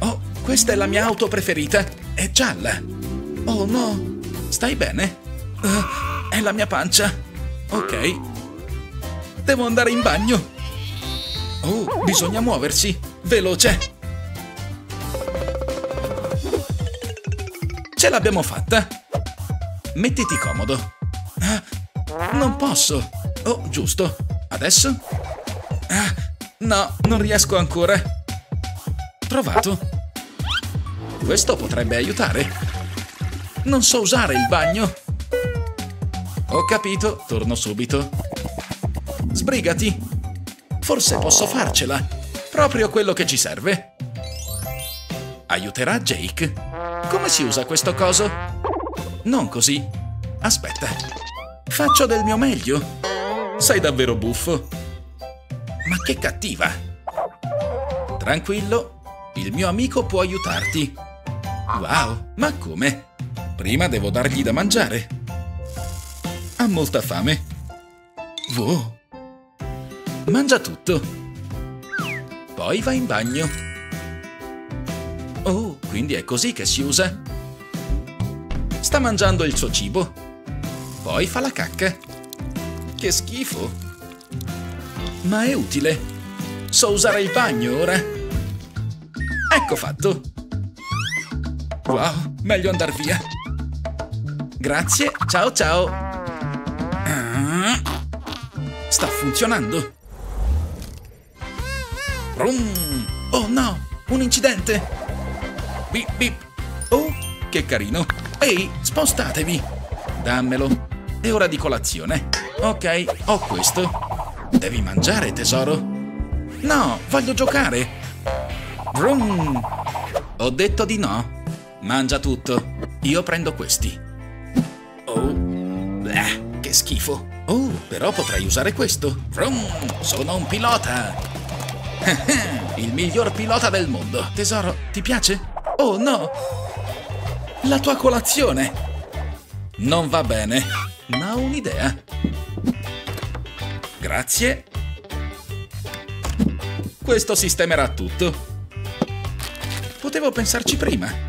Oh, questa è la mia auto preferita. È gialla. Oh no, stai bene? È la mia pancia. Ok. Devo andare in bagno. Oh, bisogna muoversi. Veloce. Ce l'abbiamo fatta. Mettiti comodo. Ah, non posso. Oh, giusto. Adesso? Ah, no, non riesco ancora. Trovato. Questo potrebbe aiutare. Non so usare il bagno. Ho capito, torno subito. Sbrigati. Forse posso farcela. Proprio quello che ci serve. Aiuterà Jake. Come si usa questo coso? Non così. Aspetta. Faccio del mio meglio. Sei davvero buffo. Ma che cattiva. Tranquillo. Il mio amico può aiutarti. Wow, ma come? Prima devo dargli da mangiare. Ha molta fame. Wow. Mangia tutto. Poi va in bagno. Oh, quindi è così che si usa? Sta mangiando il suo cibo. Poi fa la cacca. Che schifo. Ma è utile. So usare il bagno ora. Ecco fatto. Wow, meglio andar via. Grazie, ciao ciao. Ah, sta funzionando. Brum. Oh no, un incidente. Bip bip. Oh, che carino. Ehi, spostatevi. Dammelo. È ora di colazione. Ok, ho questo. Devi mangiare, tesoro. No, voglio giocare. Vroom. Ho detto di no. Mangia tutto. Io prendo questi. Oh, bleh, che schifo. Oh, però potrei usare questo. Vroom, sono un pilota. Il miglior pilota del mondo. Tesoro, ti piace? Oh no! La tua colazione! Non va bene, ma ho un'idea. Grazie. Questo sistemerà tutto. Potevo pensarci prima.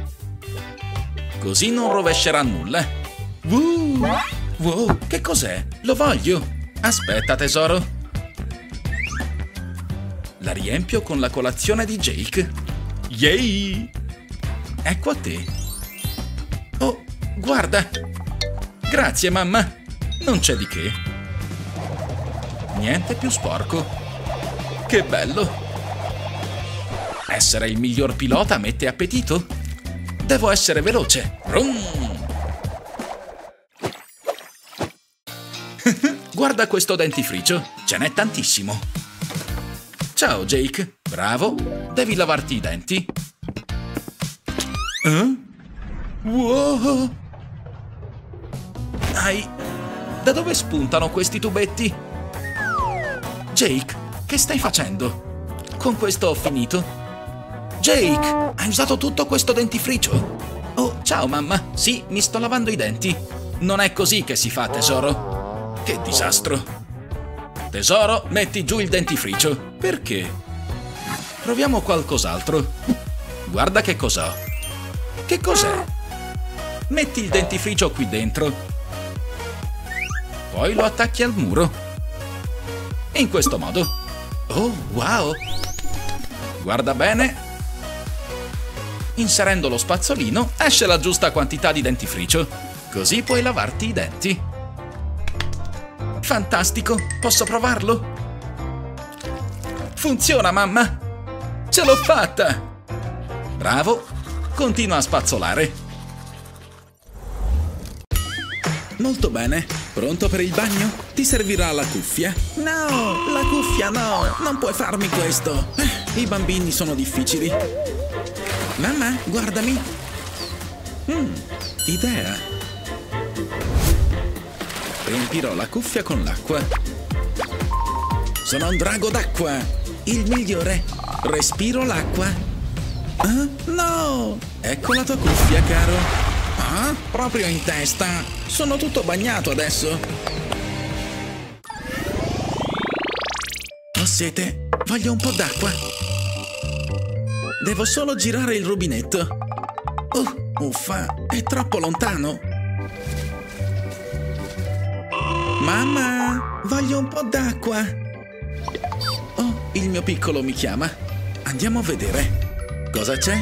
Così non rovescerà nulla. Wow, che cos'è? Lo voglio! Aspetta, tesoro. La riempio con la colazione di Jake. Yay! Ecco a te. Oh, guarda. Grazie, mamma. Non c'è di che. Niente più sporco. Che bello. Essere il miglior pilota mette appetito. Devo essere veloce. Guarda questo dentifricio. Ce n'è tantissimo. Ciao, Jake. Bravo. Devi lavarti i denti. Wow. Ai, da dove spuntano questi tubetti? Jake, che stai facendo? Con questo ho finito. Jake, hai usato tutto questo dentifricio? Oh, ciao mamma. Sì, mi sto lavando i denti. Non è così che si fa, tesoro. Che disastro. Tesoro, metti giù il dentifricio. Perché? Proviamo qualcos'altro. Guarda che cos'ho. Che cos'è? Metti il dentifricio qui dentro. Poi lo attacchi al muro. In questo modo. Oh, wow! Guarda bene. Inserendo lo spazzolino esce la giusta quantità di dentifricio. Così puoi lavarti i denti. Fantastico! Posso provarlo? Funziona, mamma! Ce l'ho fatta! Bravo! Continua a spazzolare. Molto bene. Pronto per il bagno? Ti servirà la cuffia? No, la cuffia no. Non puoi farmi questo. I bambini sono difficili. Mamma, guardami. Idea. Riempirò la cuffia con l'acqua. Sono un drago d'acqua. Il migliore. Respiro l'acqua. Ah, no! Ecco la tua cuffia, caro. Ah, proprio in testa. Sono tutto bagnato adesso. Ho sete. Voglio un po' d'acqua. Devo solo girare il rubinetto. Uffa, è troppo lontano. Mamma, voglio un po' d'acqua. Oh, il mio piccolo mi chiama. Andiamo a vedere. Cosa c'è?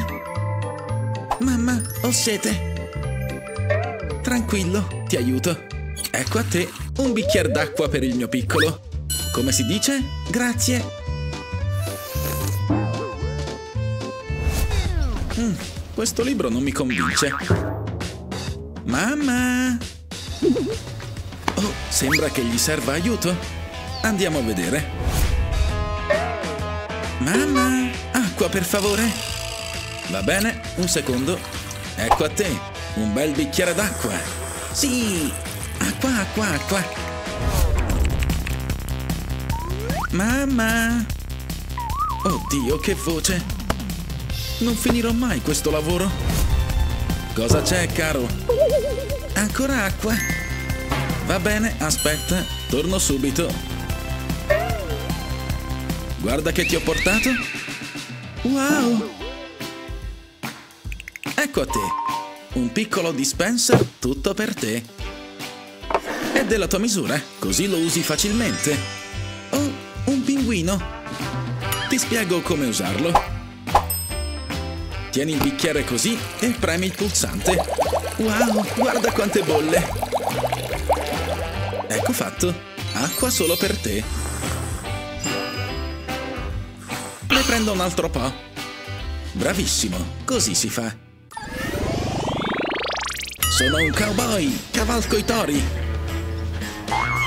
Mamma, ho sete. Tranquillo, ti aiuto. Ecco a te un bicchiere d'acqua per il mio piccolo. Come si dice? Grazie. Questo libro non mi convince. Mamma! Oh, sembra che gli serva aiuto. Andiamo a vedere. Mamma, acqua per favore. Va bene, un secondo. Ecco a te, un bel bicchiere d'acqua. Sì! Acqua, acqua, acqua. Mamma! Oddio, che voce! Non finirò mai questo lavoro. Cosa c'è, caro? Ancora acqua? Va bene, aspetta, torno subito. Guarda che ti ho portato. Wow! Ecco a te, un piccolo dispenser tutto per te. È della tua misura, così lo usi facilmente. Oh, un pinguino. Ti spiego come usarlo. Tieni il bicchiere così e premi il pulsante. Wow, guarda quante bolle. Ecco fatto. Acqua solo per te. Ne prendo un altro po'. Bravissimo, così si fa. Sono un cowboy, cavalco i tori.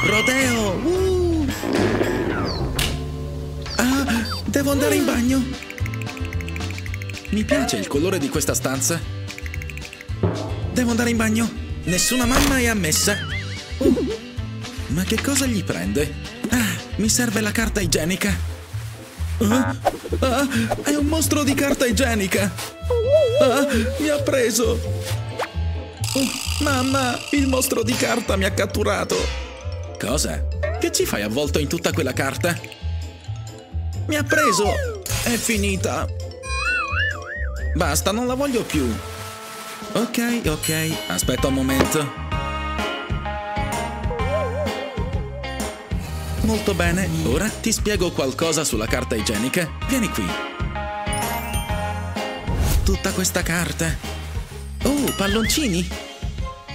Rodeo! Ah, devo andare in bagno! Mi piace il colore di questa stanza. Devo andare in bagno! Nessuna mamma è ammessa! Ma che cosa gli prende? Ah, mi serve la carta igienica! Ah, è un mostro di carta igienica! Ah, mi ha preso! Mamma, il mostro di carta mi ha catturato! Cosa? Che ci fai avvolto in tutta quella carta? Mi ha preso! È finita! Basta, non la voglio più! Ok, aspetta un momento. Molto bene, ora ti spiego qualcosa sulla carta igienica. Vieni qui. Tutta questa carta. Oh, palloncini!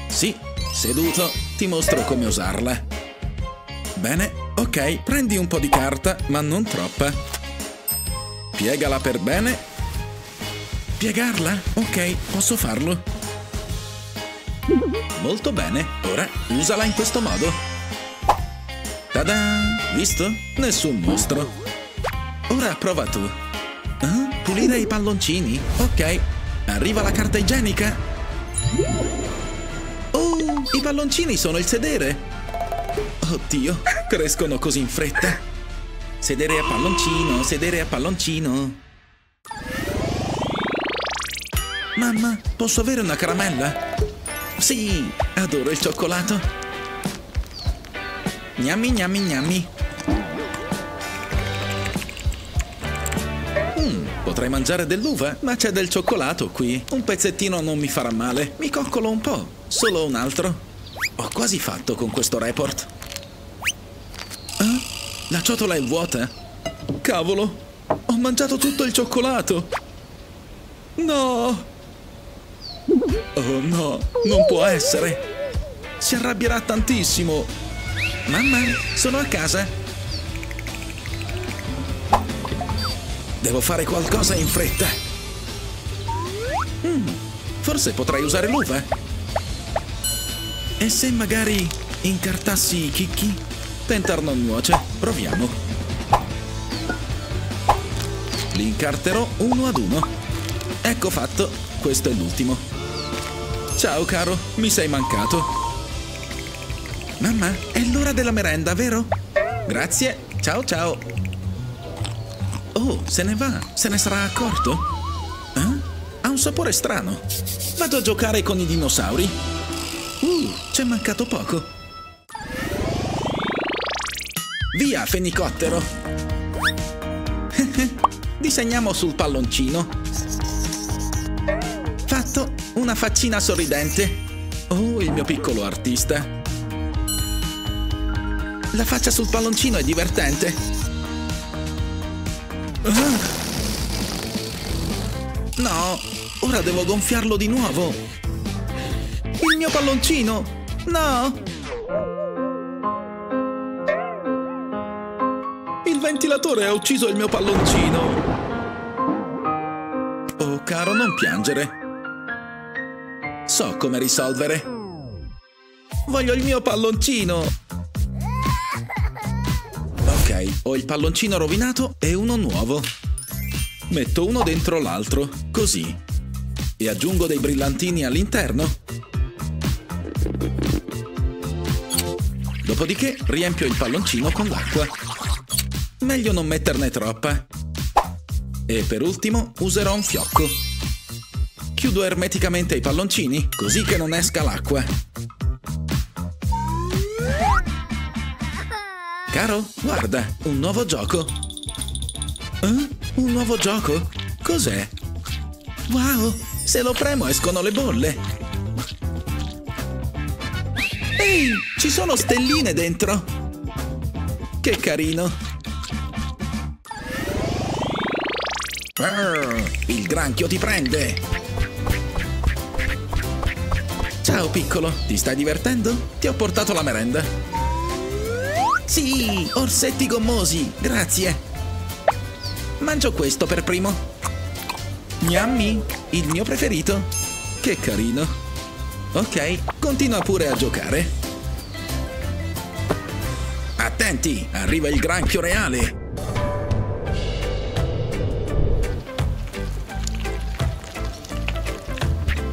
Sì, seduto, ti mostro come usarla. Bene, ok, prendi un po' di carta, ma non troppa. Piegala per bene. Piegarla? Ok, posso farlo. Molto bene, ora usala in questo modo. Tada! Visto? Nessun mostro. Ora prova tu. Pulire i palloncini? Ok, arriva la carta igienica. Oh, i palloncini sono il sedere. Oddio, crescono così in fretta. Sedere a palloncino, sedere a palloncino. Mamma, posso avere una caramella? Sì, adoro il cioccolato. Gnammi, gnammi, gnammi. Potrei mangiare dell'uva, ma c'è del cioccolato qui. Un pezzettino non mi farà male. Mi coccolo un po', solo un altro. Ho quasi fatto con questo report. La ciotola è vuota? Cavolo, ho mangiato tutto il cioccolato. No! Oh no, non può essere. Si arrabbierà tantissimo. Mamma, sono a casa. Devo fare qualcosa in fretta. Forse potrei usare l'uva. E se magari incartassi i chicchi? Tentar non nuoce, proviamo. Li incarterò uno ad uno. Ecco fatto, questo è l'ultimo. Ciao caro, mi sei mancato. Mamma, è l'ora della merenda, vero? Grazie, ciao ciao. Oh, se ne va, se ne sarà accorto? Ha un sapore strano. Vado a giocare con i dinosauri. C'è mancato poco. Via, fenicottero. disegniamo sul palloncino. Fatto, una faccina sorridente. Oh, il mio piccolo artista. La faccia sul palloncino è divertente. No, ora devo gonfiarlo di nuovo. Il mio palloncino! No! Il ventilatore ha ucciso il mio palloncino! Oh, caro, non piangere. So come risolvere. Voglio il mio palloncino! Ho il palloncino rovinato e uno nuovo. Metto uno dentro l'altro, così. E aggiungo dei brillantini all'interno. Dopodiché riempio il palloncino con l'acqua. Meglio non metterne troppa. E per ultimo userò un fiocco. Chiudo ermeticamente i palloncini, così che non esca l'acqua. Caro, guarda, un nuovo gioco. Un nuovo gioco? Cos'è? Wow, se lo premo escono le bolle. Ehi, ci sono stelline dentro. Che carino. Il granchio ti prende. Ciao piccolo, ti stai divertendo? Ti ho portato la merenda. Sì, orsetti gommosi, grazie. Mangio questo per primo. Gnammi, il mio preferito. Che carino. Ok, continua pure a giocare. Attenti, arriva il granchio reale.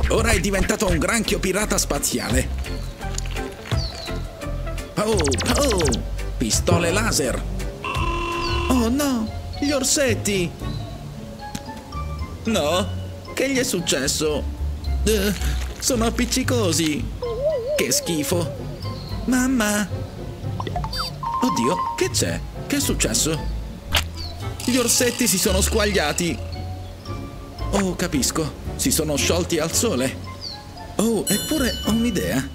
Ora è diventato un granchio pirata spaziale. Oh, oh! Pistole laser! Oh no! Gli orsetti! No! Che gli è successo? Sono appiccicosi! Che schifo! Mamma! Oddio, che c'è? Che è successo? Gli orsetti si sono squagliati! Oh, capisco! Si sono sciolti al sole! Oh, eppure ho un'idea!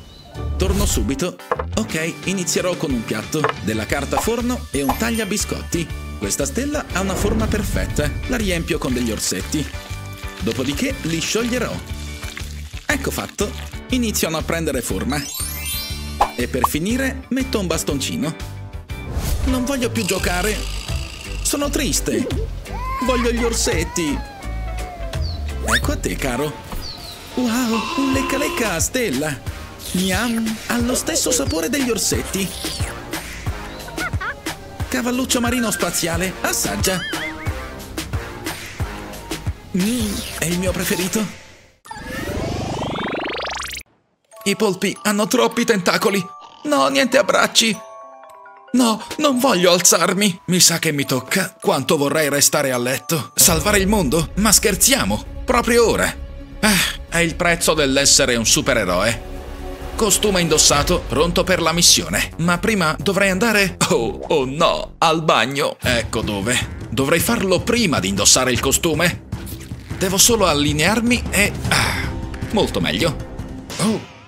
Torno subito! Ok, inizierò con un piatto, della carta forno e un tagliabiscotti. Questa stella ha una forma perfetta, la riempio con degli orsetti. Dopodiché li scioglierò. Ecco fatto, iniziano a prendere forma. E per finire metto un bastoncino. Non voglio più giocare. Sono triste. Voglio gli orsetti. Ecco a te, caro. Wow, un lecca lecca a stella. Miam, ha lo stesso sapore degli orsetti. Cavalluccio marino spaziale, assaggia. È il mio preferito. I polpi hanno troppi tentacoli. No, niente abbracci. No, non voglio alzarmi. Mi sa che mi tocca. Quanto vorrei restare a letto. Salvare il mondo? Ma scherziamo, proprio ora. È il prezzo dell'essere un supereroe. Costume indossato, pronto per la missione. Ma prima dovrei andare... Oh no, al bagno. Ecco dove. Dovrei farlo prima di indossare il costume. Devo solo allinearmi e... molto meglio.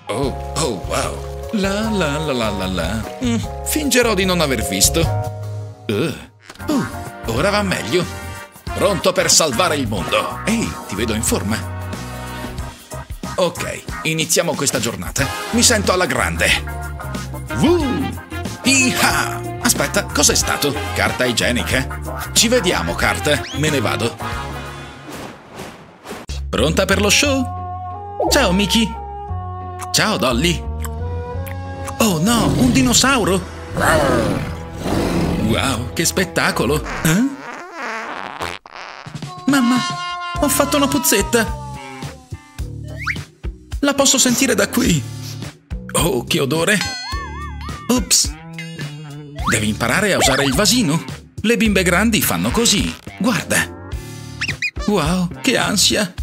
Oh, wow. La la la la la la. Fingerò di non aver visto. Ora va meglio. Pronto per salvare il mondo. Ehi, ti vedo in forma. Ok, iniziamo questa giornata. Mi sento alla grande. Iha! Aspetta, cos'è stato? Carta igienica? Ci vediamo, carta. Me ne vado. Pronta per lo show? Ciao, Mickey. Ciao, Dolly. Oh no, un dinosauro! Wow, che spettacolo! Mamma, ho fatto una puzzetta! La posso sentire da qui. Oh, che odore. Ops. Devi imparare a usare il vasino. Le bimbe grandi fanno così. Guarda. Wow, che ansia.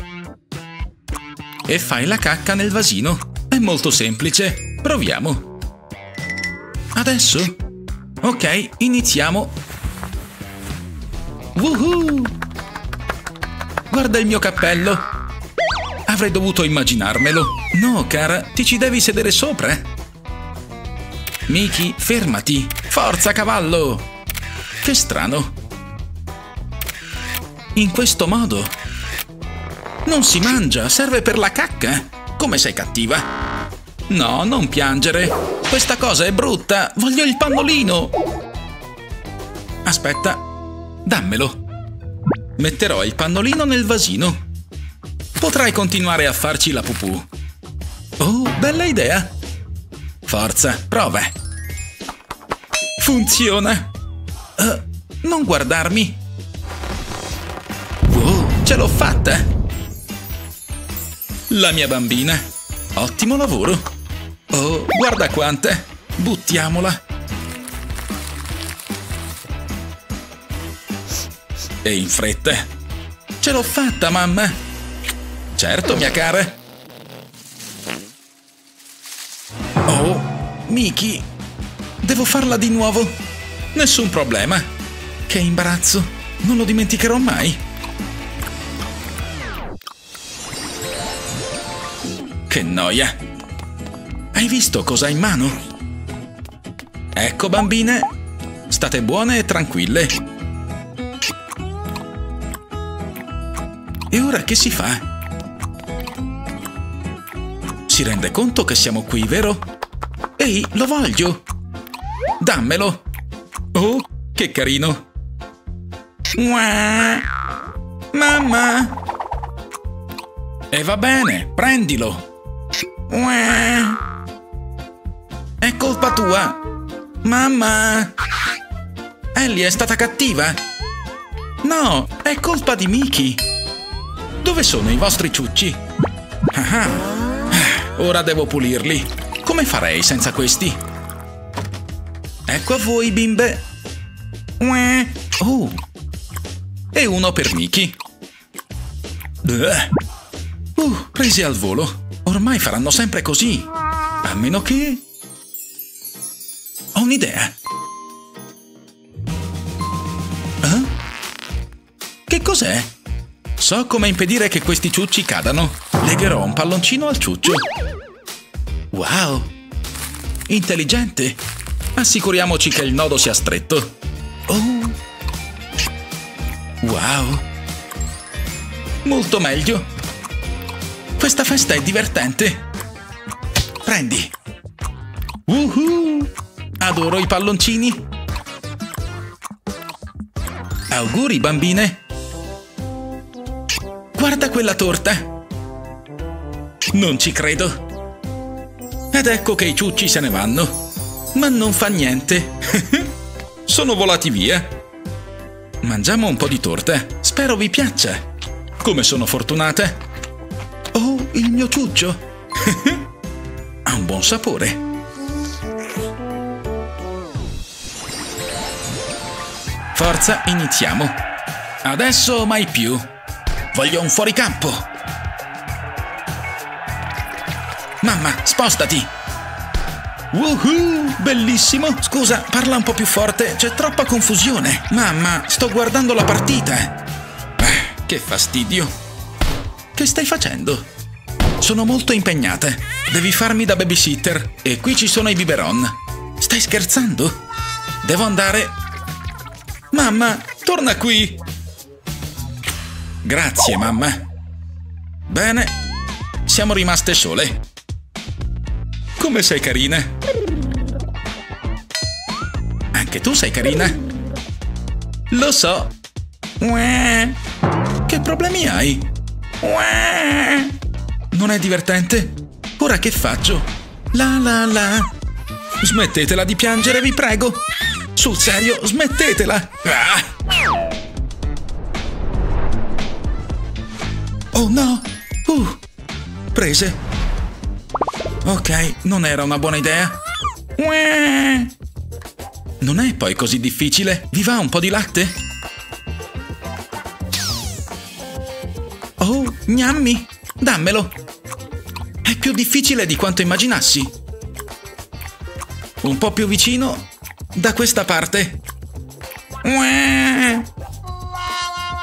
E fai la cacca nel vasino. È molto semplice. Proviamo. Adesso? Ok, iniziamo. Woohoo! Guarda il mio cappello! Avrei dovuto immaginarmelo! No, cara, ti ci devi sedere sopra! Mickey, fermati! Forza, cavallo! Che strano! In questo modo! Non si mangia! Serve per la cacca! Come sei cattiva! No, non piangere! Questa cosa è brutta! Voglio il pannolino! Aspetta! Dammelo! Metterò il pannolino nel vasino. Potrai continuare a farci la pupù. Oh, bella idea! Forza, prova! Funziona! Non guardarmi! Oh, ce l'ho fatta! La mia bambina! Ottimo lavoro! Oh, guarda quante! Buttiamola! E in fretta! Ce l'ho fatta, mamma! Certo, mia cara! Oh, Mickey! Devo farla di nuovo! Nessun problema! Che imbarazzo! Non lo dimenticherò mai! Che noia! Hai visto cosa hai in mano? Ecco, bambine! State buone e tranquille! E ora che si fa? Si rende conto che siamo qui, vero? Ehi, lo voglio! Dammelo! Oh, che carino! Mua! Mamma! E va bene, prendilo! Mua! È colpa tua! Mamma! Ellie è stata cattiva! No, è colpa di Mickey! Dove sono i vostri ciucci? Ah, ora devo pulirli. Come farei senza questi? Ecco a voi, bimbe. Oh. E uno per Mickey. Presi al volo. Ormai faranno sempre così. A meno che... Ho un'idea. Eh? Che cos'è? So come impedire che questi ciucci cadano. Legherò un palloncino al ciuccio. Wow! Intelligente! Assicuriamoci che il nodo sia stretto. Oh! Wow! Molto meglio! Questa festa è divertente! Prendi! Woohoo! Adoro i palloncini! Auguri, bambine! Guarda quella torta! Non ci credo! Ed ecco che i ciucci se ne vanno! Ma non fa niente! Sono volati via! Mangiamo un po' di torta! Spero vi piaccia! Come sono fortunata! Oh, il mio ciuccio! Ha un buon sapore! Forza, iniziamo! Adesso mai più! Voglio un fuoricampo! Mamma, spostati! Woohoo! Bellissimo! Scusa, parla un po' più forte, c'è troppa confusione! Mamma, sto guardando la partita! Che fastidio! Che stai facendo? Sono molto impegnata! Devi farmi da babysitter! E qui ci sono i biberon! Stai scherzando? Devo andare... Mamma, torna qui! Grazie, mamma. Bene, siamo rimaste sole. Come sei carina. Anche tu sei carina. Lo so. Che problemi hai? Non è divertente? Ora che faccio? La la la. Smettetela di piangere, vi prego. Sul serio, smettetela. Ah! Oh no! Prese! Ok, non era una buona idea! Non è poi così difficile! Vi va un po' di latte? Oh, gnammi! Dammelo! È più difficile di quanto immaginassi! Un po' più vicino, da questa parte!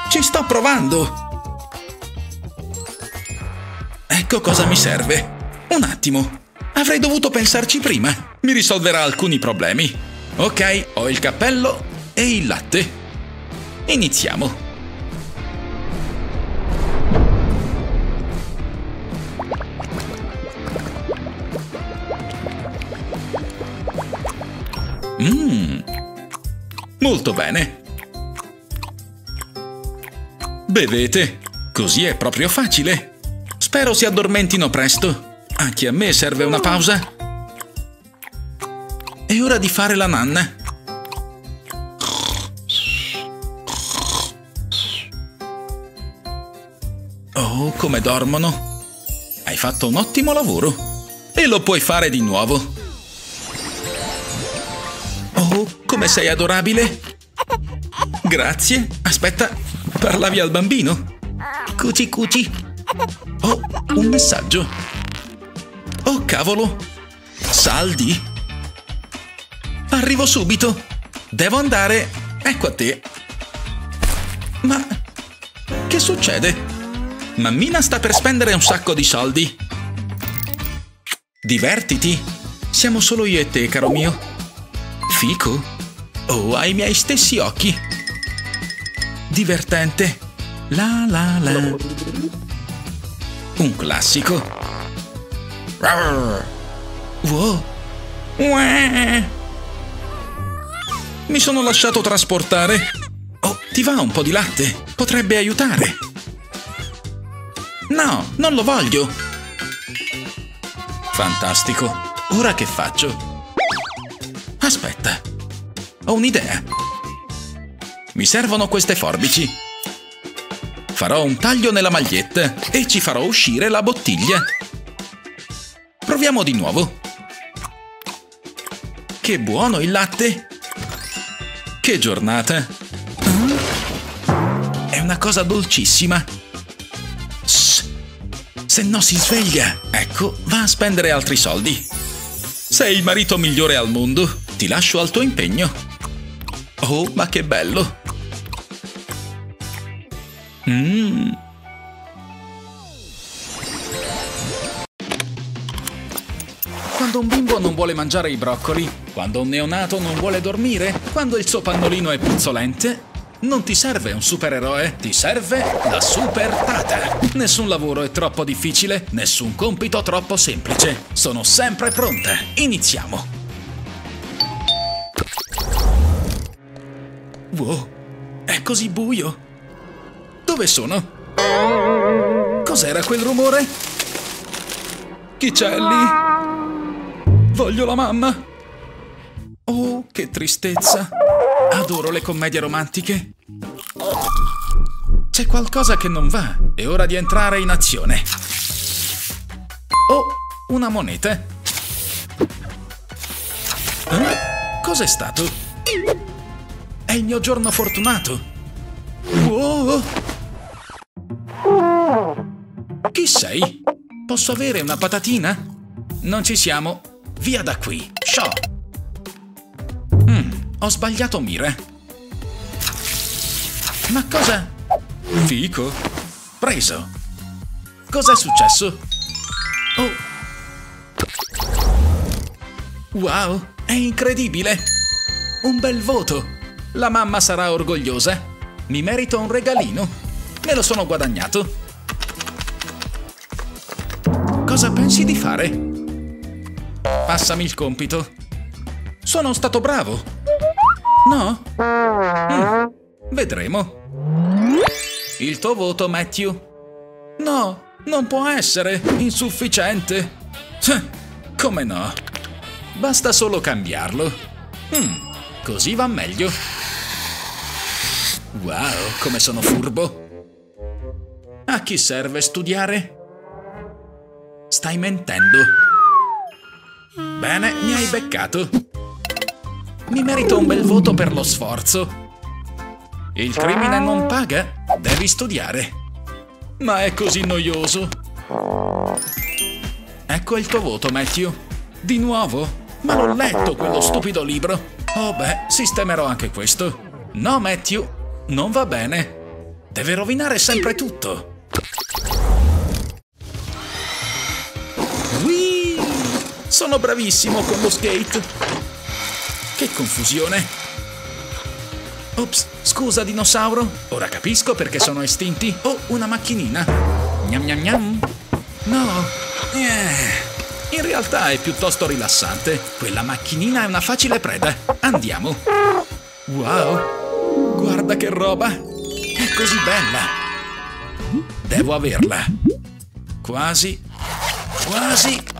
Ci sto provando! Ecco cosa mi serve. Un attimo. Avrei dovuto pensarci prima. Mi risolverà alcuni problemi. Ok, ho il cappello e il latte. Iniziamo. Molto bene. Bevete. Così è proprio facile. Spero si addormentino presto. Anche a me serve una pausa. È ora di fare la nanna. Oh, come dormono. Hai fatto un ottimo lavoro. E lo puoi fare di nuovo. Oh, come sei adorabile! Grazie! Aspetta, parlavi al bambino? Cuci cuci! Oh, un messaggio! Oh, cavolo! Saldi! Arrivo subito! Devo andare! Ecco a te! Ma... che succede? Mammina sta per spendere un sacco di soldi! Divertiti! Siamo solo io e te, caro mio! Fico? Oh, hai i miei stessi occhi! Divertente! La la la! Un classico! Wow! Mi sono lasciato trasportare! Oh, ti va un po' di latte? Potrebbe aiutare! No, non lo voglio! Fantastico! Ora che faccio? Aspetta, ho un'idea. Mi servono queste forbici. Farò un taglio nella maglietta e ci farò uscire la bottiglia. Proviamo di nuovo. Che buono il latte! Che giornata! È una cosa dolcissima. Se no si sveglia. Ecco, va a spendere altri soldi. Sei il marito migliore al mondo. Ti lascio al tuo impegno. Oh, ma che bello! Quando un bimbo non vuole mangiare i broccoli, quando un neonato non vuole dormire, quando il suo pannolino è puzzolente, non ti serve un supereroe, ti serve la super tata. Nessun lavoro è troppo difficile, nessun compito troppo semplice. Sono sempre pronta. Iniziamo! Wow, è così buio! Dove sono? Cos'era quel rumore? Chi c'è lì? Voglio la mamma! Oh, che tristezza! Adoro le commedie romantiche! C'è qualcosa che non va, è ora di entrare in azione! Oh, una moneta! Cos'è stato? È il mio giorno fortunato! Wow! Chi sei? Posso avere una patatina? Non ci siamo! Via da qui! Ciao! Ho sbagliato mira! Ma cosa? Fico? Preso! Cos'è successo? Oh! Wow! È incredibile! Un bel voto! La mamma sarà orgogliosa. Mi merito un regalino. Me lo sono guadagnato. Cosa pensi di fare? Passami il compito. Sono stato bravo. No? Vedremo. Il tuo voto, Matthew. No, non può essere. Insufficiente. Come no? Basta solo cambiarlo. Così va meglio. Wow, come sono furbo! A chi serve studiare? Stai mentendo. Bene, mi hai beccato. Mi merito un bel voto per lo sforzo. Il crimine non paga, devi studiare. Ma è così noioso. Ecco il tuo voto, Matthew. Di nuovo? Ma l'ho letto quello stupido libro. Oh beh, sistemerò anche questo. No, Matthew, non va bene. Deve rovinare sempre tutto. Sono bravissimo con lo skate. Che confusione. Ops, scusa dinosauro. Ora capisco perché sono estinti. Oh, una macchinina. Gnam gnam gnam. No. In realtà è piuttosto rilassante. Quella macchinina è una facile preda. Andiamo. Wow. Guarda che roba. È così bella. Devo averla. Quasi. Quasi.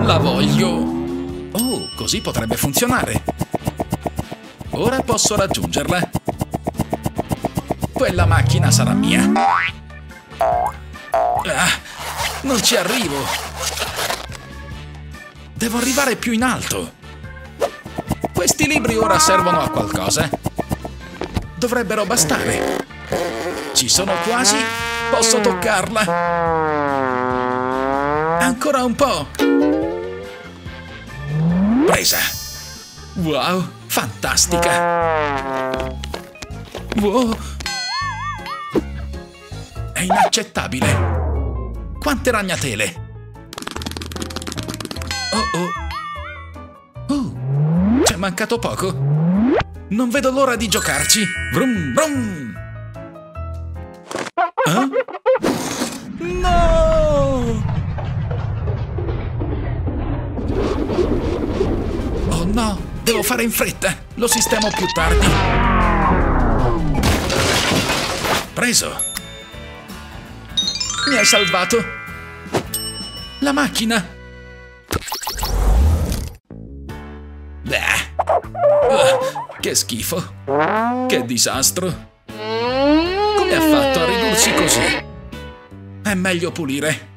La voglio. Oh, così potrebbe funzionare. Ora posso raggiungerla. Quella macchina sarà mia. Non ci arrivo. Devo arrivare più in alto. Questi libri ora servono a qualcosa. Dovrebbero bastare. Ci sono quasi. Posso toccarla. Ancora un po'. Presa. Wow, fantastica. Wow. È inaccettabile. Quante ragnatele. Oh oh. Oh, c'è mancato poco. Non vedo l'ora di giocarci. Vrum vrum. No! Oh no, devo fare in fretta. Lo sistemo più tardi. Preso. Mi hai salvato. La macchina. Che schifo. Che disastro. Come ha fatto a ridursi così? È meglio pulire.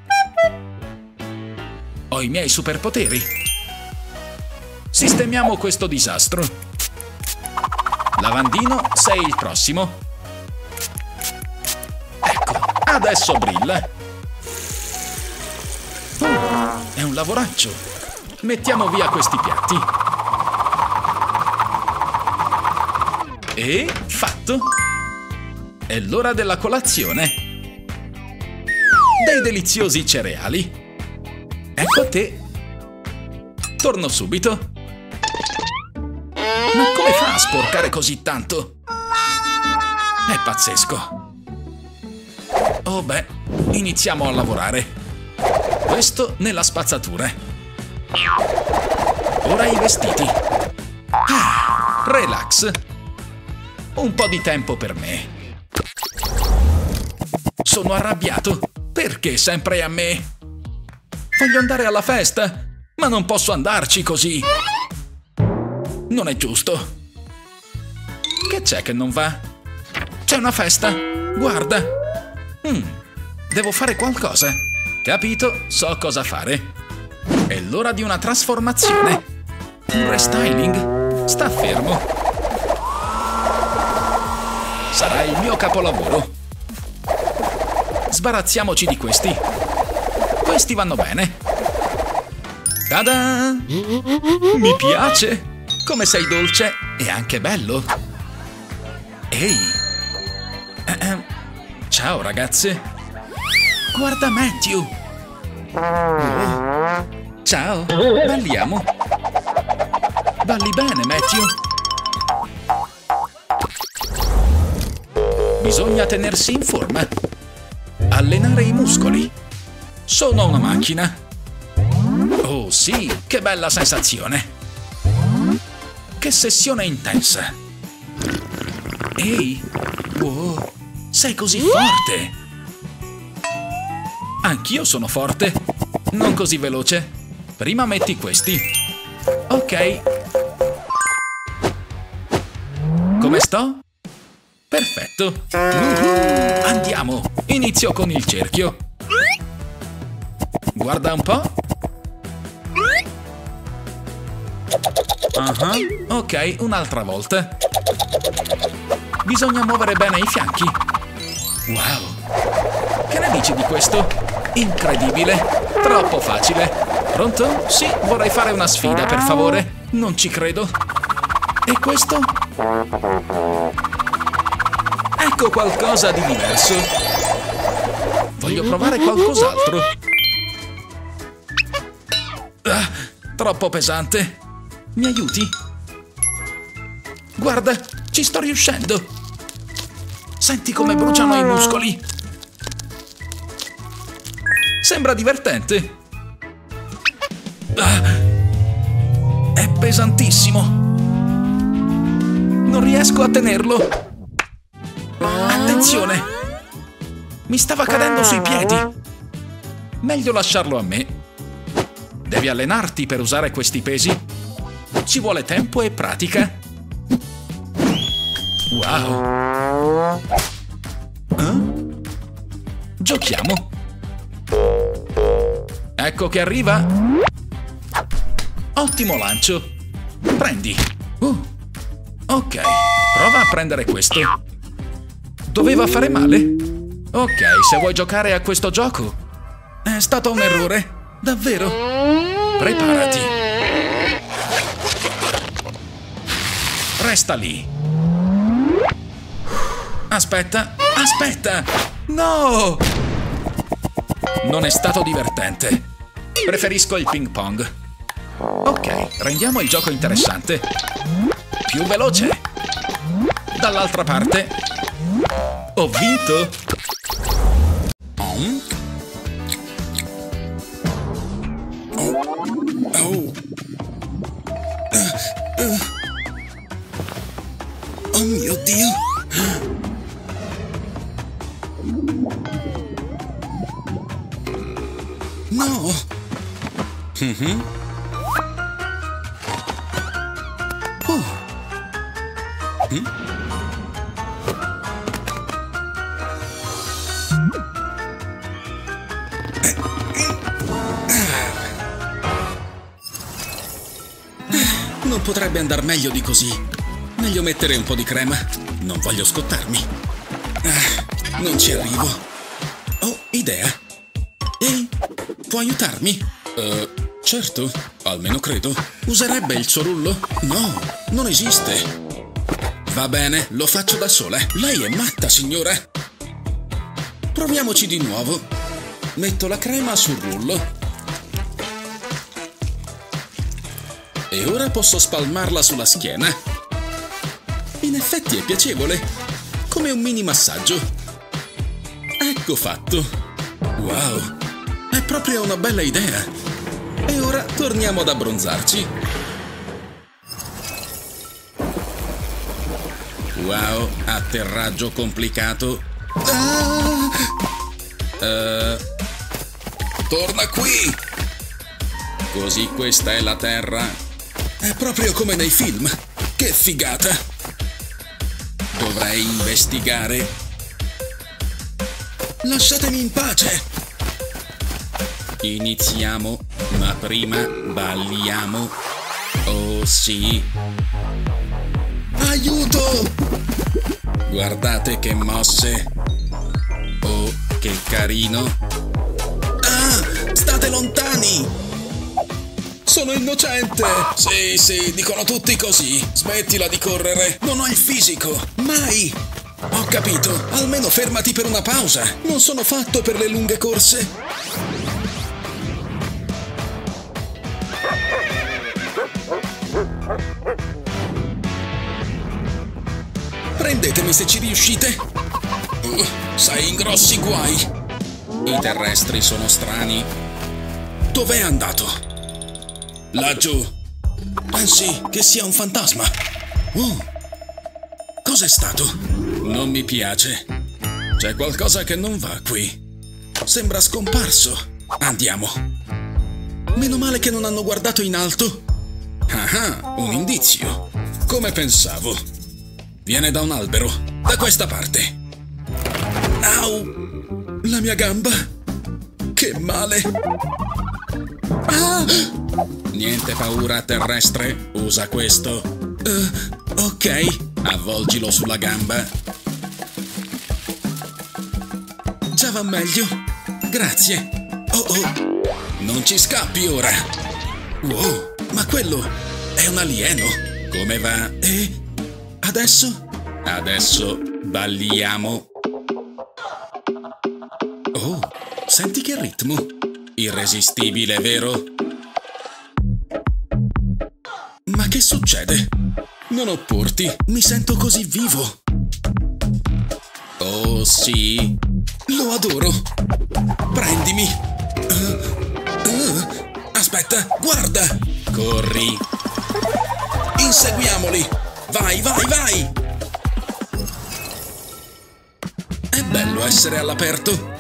Ho i miei superpoteri. Sistemiamo questo disastro. Lavandino, sei il prossimo. Adesso brilla. Oh, è un lavoraccio. Mettiamo via questi piatti. E fatto. È l'ora della colazione. Dei deliziosi cereali. Ecco a te. Torno subito. Ma come fa a sporcare così tanto? È pazzesco. Oh beh, iniziamo a lavorare. Questo nella spazzatura. Ora i vestiti. Ah, relax. Un po' di tempo per me. Sono arrabbiato. Perché sempre a me? Voglio andare alla festa, ma non posso andarci così. Non è giusto. Che c'è che non va? C'è una festa. Guarda. Devo fare qualcosa. Capito, so cosa fare. È l'ora di una trasformazione. Un restyling. Sta fermo. Sarà il mio capolavoro. Sbarazziamoci di questi. Questi vanno bene. Ta-da! Mi piace. Come sei dolce e anche bello. Ehi. Ciao ragazze. Guarda Matthew. Oh. Ciao, balliamo. Balli bene Matthew. Bisogna tenersi in forma. Allenare i muscoli. Sono una macchina. Oh sì, che bella sensazione. Che sessione intensa. Ehi. Wow. Sei così forte! Anch'io sono forte! Non così veloce! Prima metti questi! Ok! Come sto? Perfetto! Andiamo! Inizio con il cerchio! Guarda un po'! Ok, un'altra volta! Bisogna muovere bene i fianchi! Wow! Che ne dici di questo? Incredibile! Troppo facile! Pronto? Sì, vorrei fare una sfida, per favore! Non ci credo! E questo? Ecco qualcosa di diverso! Voglio provare qualcos'altro! Troppo pesante. Mi aiuti? Guarda, ci sto riuscendo. Senti come bruciano i muscoli. Sembra divertente. Ah, è pesantissimo. Non riesco a tenerlo. Attenzione. Mi stava cadendo sui piedi. Meglio lasciarlo a me. Devi allenarti per usare questi pesi. Ci vuole tempo e pratica. Wow. Eh? Giochiamo. Ecco che arriva. Ottimo lancio. Prendi. Ok. Prova a prendere questo. Doveva fare male? Ok, se vuoi giocare a questo gioco. È stato un errore. Davvero. Preparati. Resta lì. Aspetta. Aspetta. No! Non è stato divertente. Preferisco il ping pong. Ok, rendiamo il gioco interessante. Più veloce. Dall'altra parte. Ho vinto. Oh mio Dio. No. Non potrebbe andar meglio di così. Meglio mettere un po' di crema. Non voglio scottarmi. Non ci arrivo. Ho idea. Ehi, può aiutarmi? Certo, almeno credo. Userebbe il suo rullo? No, non esiste. Va bene, lo faccio da sola. Lei è matta, signora. Proviamoci di nuovo. Metto la crema sul rullo. E ora posso spalmarla sulla schiena. In effetti è piacevole. Come un mini massaggio. Ecco fatto. Wow, è proprio una bella idea. E ora torniamo ad abbronzarci. Wow, atterraggio complicato. Torna qui! Così questa è la terra. È proprio come nei film. Che figata! Dovrei investigare. Lasciatemi in pace! Iniziamo, ma prima balliamo. Oh sì! Aiuto! Guardate che mosse! Oh, che carino! Ah! State lontani! Sono innocente! Sì, dicono tutti così! Smettila di correre! Non ho il fisico! Mai! Ho capito! Almeno fermati per una pausa! Non sono fatto per le lunghe corse! Prendetemi se ci riuscite. Sei in grossi guai. I terrestri sono strani. Dov'è andato? Laggiù. Pensi che sia un fantasma? Cos'è stato? Non mi piace. C'è qualcosa che non va qui. Sembra scomparso. Andiamo. Meno male che non hanno guardato in alto. Ah, un indizio. Come pensavo. Viene da un albero, da questa parte. Au! La mia gamba! Che male! Ah! Niente paura, terrestre. Usa questo. Ok. Avvolgilo sulla gamba. Già va meglio. Grazie. Oh! Non ci scappi ora. Wow! Ma quello è un alieno. Come va? Adesso? Adesso balliamo. Oh, senti che ritmo. Irresistibile, vero? Che succede? Non opporti, mi sento così vivo. Oh sì, lo adoro. Prendimi. Aspetta, guarda. Corri. Inseguiamoli. Vai, vai, vai. È bello essere all'aperto.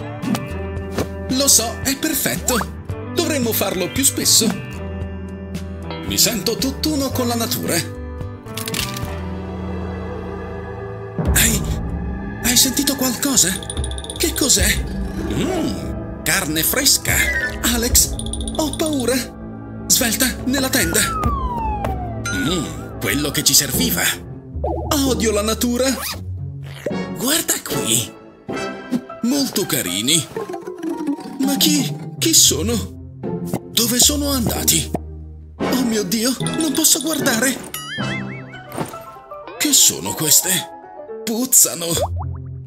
Lo so, è perfetto. Dovremmo farlo più spesso. Mi sento tutt'uno con la natura. Hai sentito qualcosa? Che cos'è? Carne fresca. Alex, ho paura. Svelta, nella tenda. Quello che ci serviva. Odio la natura. Guarda qui. Molto carini. Ma chi sono? Dove sono andati? Oh mio Dio, non posso guardare! Che sono queste? Puzzano!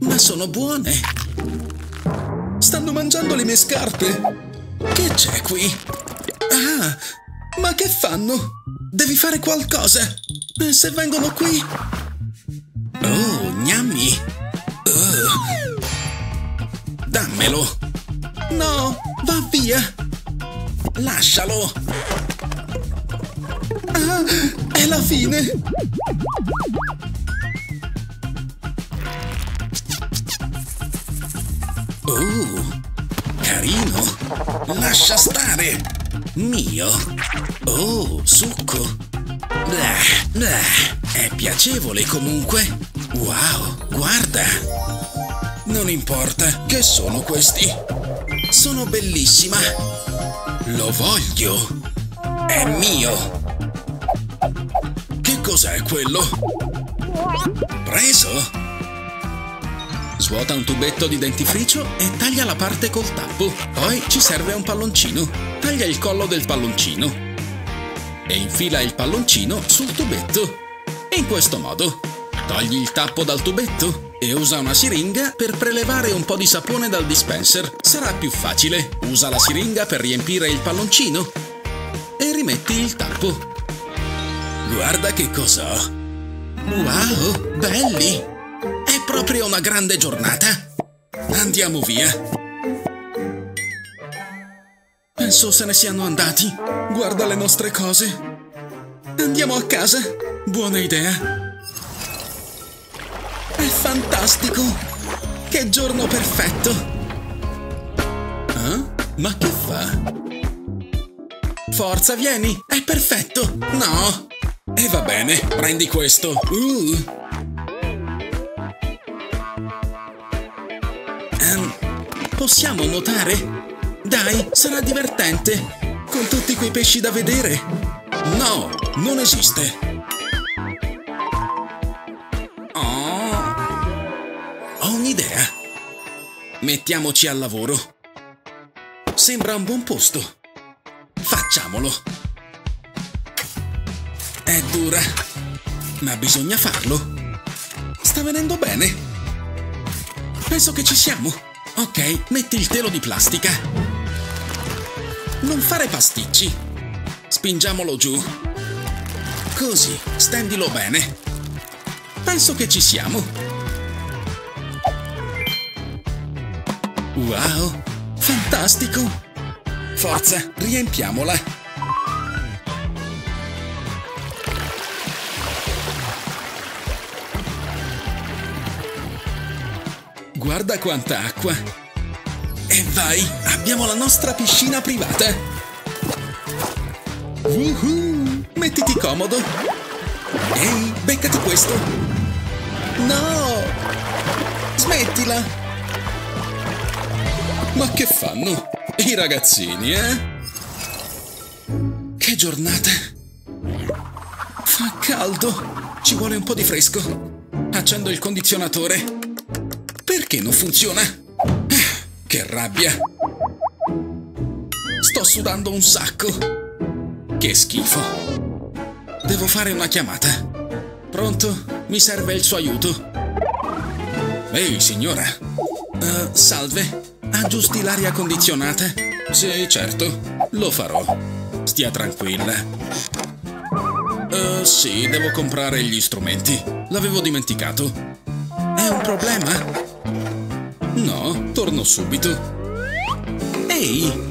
Ma sono buone! Stanno mangiando le mie scarpe! Che c'è qui? Ah! Ma che fanno? Devi fare qualcosa! E se vengono qui? Oh, gnammi! Dammelo! No! Va via! Lascialo! Ah, è la fine! Oh, carino! Lascia stare! Mio! Oh, succo! Blah, blah. È piacevole comunque! Wow, guarda! Non importa, che sono questi? Sono bellissima! Lo voglio! È mio! Cos'è quello? Preso? Svuota un tubetto di dentifricio e taglia la parte col tappo. Poi ci serve un palloncino. Taglia il collo del palloncino. E infila il palloncino sul tubetto. In questo modo. Togli il tappo dal tubetto e usa una siringa per prelevare un po' di sapone dal dispenser. Sarà più facile. Usa la siringa per riempire il palloncino. E rimetti il tappo. Guarda che cos'ho! Wow, belli! È proprio una grande giornata! Andiamo via! Penso se ne siano andati! Guarda le nostre cose! Andiamo a casa! Buona idea! È fantastico! Che giorno perfetto! Ma che fa? Forza, vieni! È perfetto! No! E va bene, prendi questo. Possiamo nuotare? Dai, sarà divertente. Con tutti quei pesci da vedere. No, non esiste. Oh. Ho un'idea. Mettiamoci al lavoro. Sembra un buon posto. Facciamolo. È dura, ma bisogna farlo. Sta venendo bene. Penso che ci siamo. Ok, metti il telo di plastica. Non fare pasticci. Spingiamolo giù. Così, stendilo bene. Penso che ci siamo. Wow, fantastico. Forza, riempiamola. Guarda quanta acqua! E vai! Abbiamo la nostra piscina privata! Mettiti comodo! Ehi, beccati questo! No! Smettila! Ma che fanno? I ragazzini, eh? Che giornata! Fa caldo! Ci vuole un po' di fresco! Accendo il condizionatore! Perché non funziona? Che rabbia! Sto sudando un sacco! Che schifo! Devo fare una chiamata. Pronto? Mi serve il suo aiuto. Ehi, signora! Salve! Aggiusti l'aria condizionata? Sì, certo, lo farò. Stia tranquilla. Sì, devo comprare gli strumenti. L'avevo dimenticato. È un problema? No, torno subito. Ehi!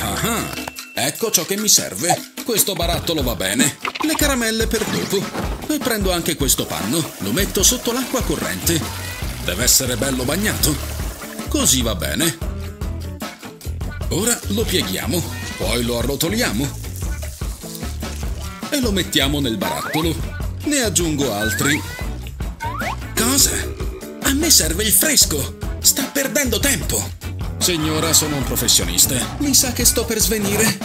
Ah, ecco ciò che mi serve. Questo barattolo va bene. Le caramelle per dopo. E prendo anche questo panno. Lo metto sotto l'acqua corrente. Deve essere bello bagnato. Così va bene. Ora lo pieghiamo. Poi lo arrotoliamo. E lo mettiamo nel barattolo. Ne aggiungo altri. Cosa? A me serve il fresco. Sta perdendo tempo. Signora, sono un professionista. Mi sa che sto per svenire.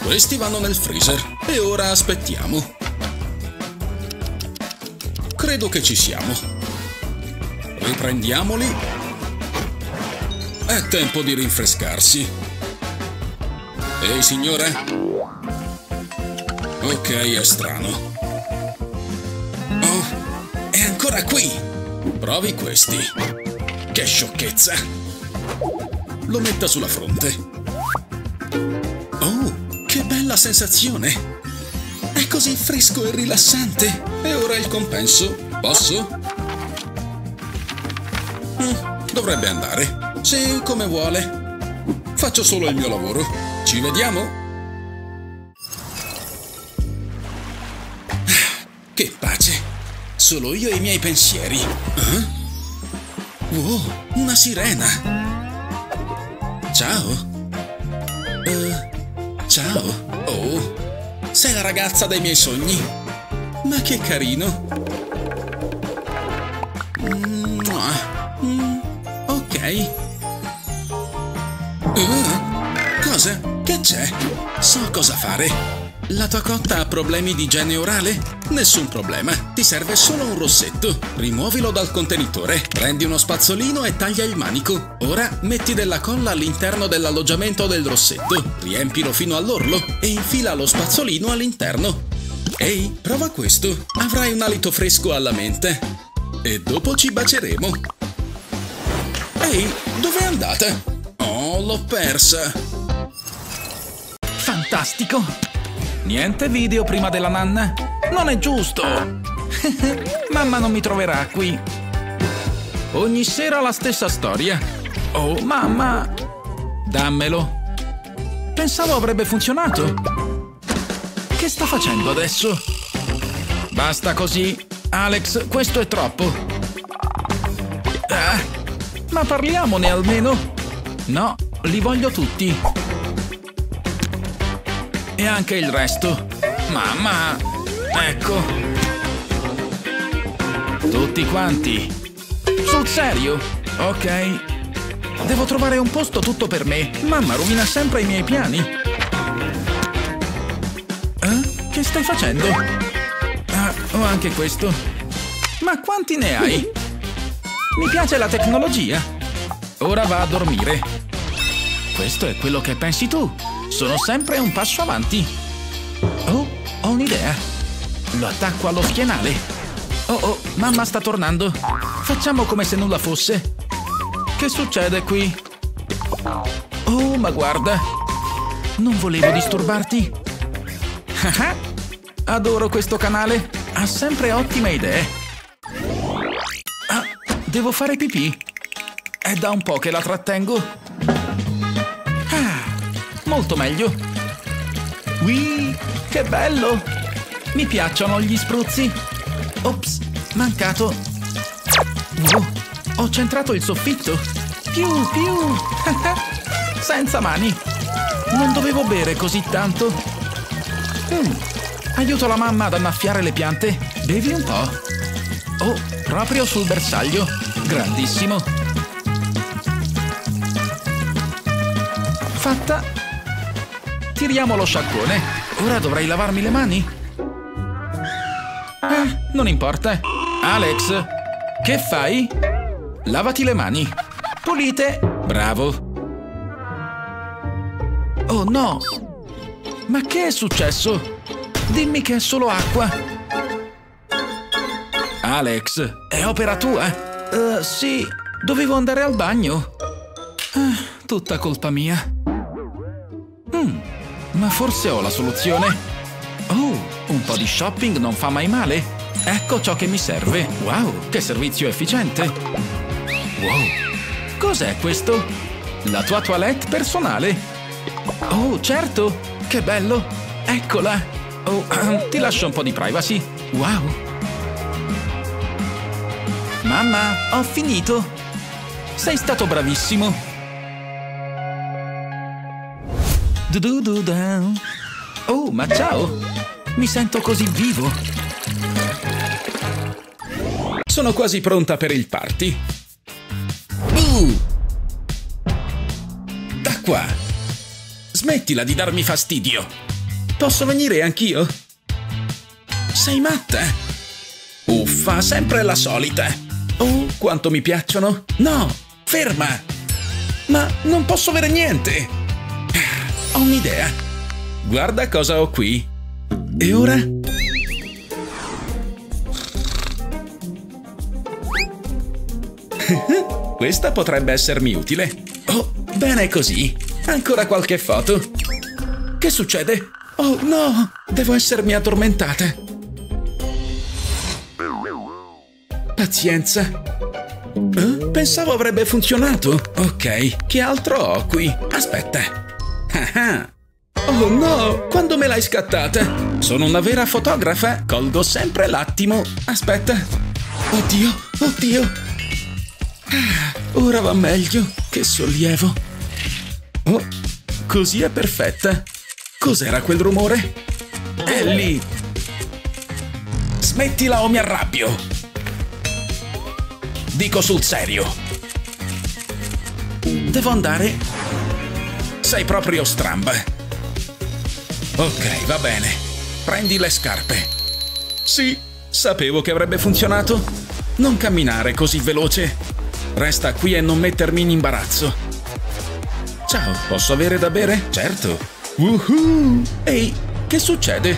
Questi vanno nel freezer. E ora aspettiamo. Credo che ci siamo. Riprendiamoli. È tempo di rinfrescarsi. Ehi, signora? Ok, è strano. Oh, è ancora qui! Provi questi. Che sciocchezza! Lo metta sulla fronte. Oh, che bella sensazione! È così fresco e rilassante. E ora il compenso. Posso? Dovrebbe andare. Sì, come vuole. Faccio solo il mio lavoro. Ci vediamo? Che pace! Solo io e i miei pensieri. Wow, una sirena. Ciao. Ciao. Oh, sei la ragazza dei miei sogni. Ma che carino. Ok. Cosa? Che c'è? So cosa fare. La tua cotta ha problemi di igiene orale? Nessun problema, ti serve solo un rossetto. Rimuovilo dal contenitore, prendi uno spazzolino e taglia il manico. Ora metti della colla all'interno dell'alloggiamento del rossetto, riempilo fino all'orlo e infila lo spazzolino all'interno. Ehi, prova questo, avrai un alito fresco alla mente. E dopo ci baceremo. Ehi, dov'è andata? Oh, l'ho persa. Fantastico! Niente video prima della nanna? Non è giusto! Mamma non mi troverà qui. Ogni sera la stessa storia. Oh, mamma! Dammelo. Pensavo avrebbe funzionato. Che sta facendo adesso? Basta così. Alex, questo è troppo. Ah, ma parliamone almeno. No, li voglio tutti. E anche il resto. Mamma! Ecco! Tutti quanti! Sul serio? Ok. Devo trovare un posto tutto per me. Mamma rovina sempre i miei piani. Eh? Che stai facendo? Ah, ho anche questo. Ma quanti ne hai? Mi piace la tecnologia. Ora va a dormire. Questo è quello che pensi tu. Sono sempre un passo avanti. Oh, ho un'idea. Lo attacco allo schienale. Oh, mamma sta tornando. Facciamo come se nulla fosse. Che succede qui? Oh, ma guarda. Non volevo disturbarti. Adoro questo canale. Ha sempre ottime idee. Ah, devo fare pipì. È da un po' che la trattengo. Molto meglio. Ui, che bello! Mi piacciono gli spruzzi. Ops, mancato. Oh, ho centrato il soffitto. Più. Senza mani. Non dovevo bere così tanto. Aiuto la mamma ad annaffiare le piante. Bevi un po'. Oh, proprio sul bersaglio. Grandissimo. Fatta. Tiriamo lo sciacquone. Ora dovrei lavarmi le mani? Non importa. Alex, che fai? Lavati le mani. Pulite. Bravo. Oh no! Ma che è successo? Dimmi che è solo acqua. Alex, è opera tua? Sì, dovevo andare al bagno. Tutta colpa mia. Ma forse ho la soluzione. Oh, un po' di shopping non fa mai male. Ecco ciò che mi serve. Wow, che servizio efficiente. Wow, cos'è questo? La tua toilette personale. Oh, certo, che bello. Eccola. Oh, ti lascio un po' di privacy. Wow. Mamma, ho finito. Sei stato bravissimo. Oh, ma ciao! Mi sento così vivo! Sono quasi pronta per il party! Da qua! Smettila di darmi fastidio! Posso venire anch'io? Sei matta? Uffa, sempre la solita! Oh, quanto mi piacciono! No, ferma! Ma non posso avere niente! Ho un'idea! Guarda cosa ho qui! E ora? Questa potrebbe essermi utile! Oh, bene così! Ancora qualche foto! Che succede? Oh no! Devo essermi addormentata! Pazienza! Pensavo avrebbe funzionato! Ok, che altro ho qui? Aspetta! Oh no! Quando me l'hai scattata? Sono una vera fotografa! Colgo sempre l'attimo! Aspetta! Oddio! Oddio! Ora va meglio! Che sollievo! Oh! Così è perfetta! Cos'era quel rumore? Ellie! Smettila o mi arrabbio! Dico sul serio! Devo andare... Sei proprio stramba. Ok, va bene. Prendi le scarpe. Sì, sapevo che avrebbe funzionato. Non camminare così veloce. Resta qui e non mettermi in imbarazzo. Ciao, posso avere da bere? Certo. Woohoo! Ehi, che succede?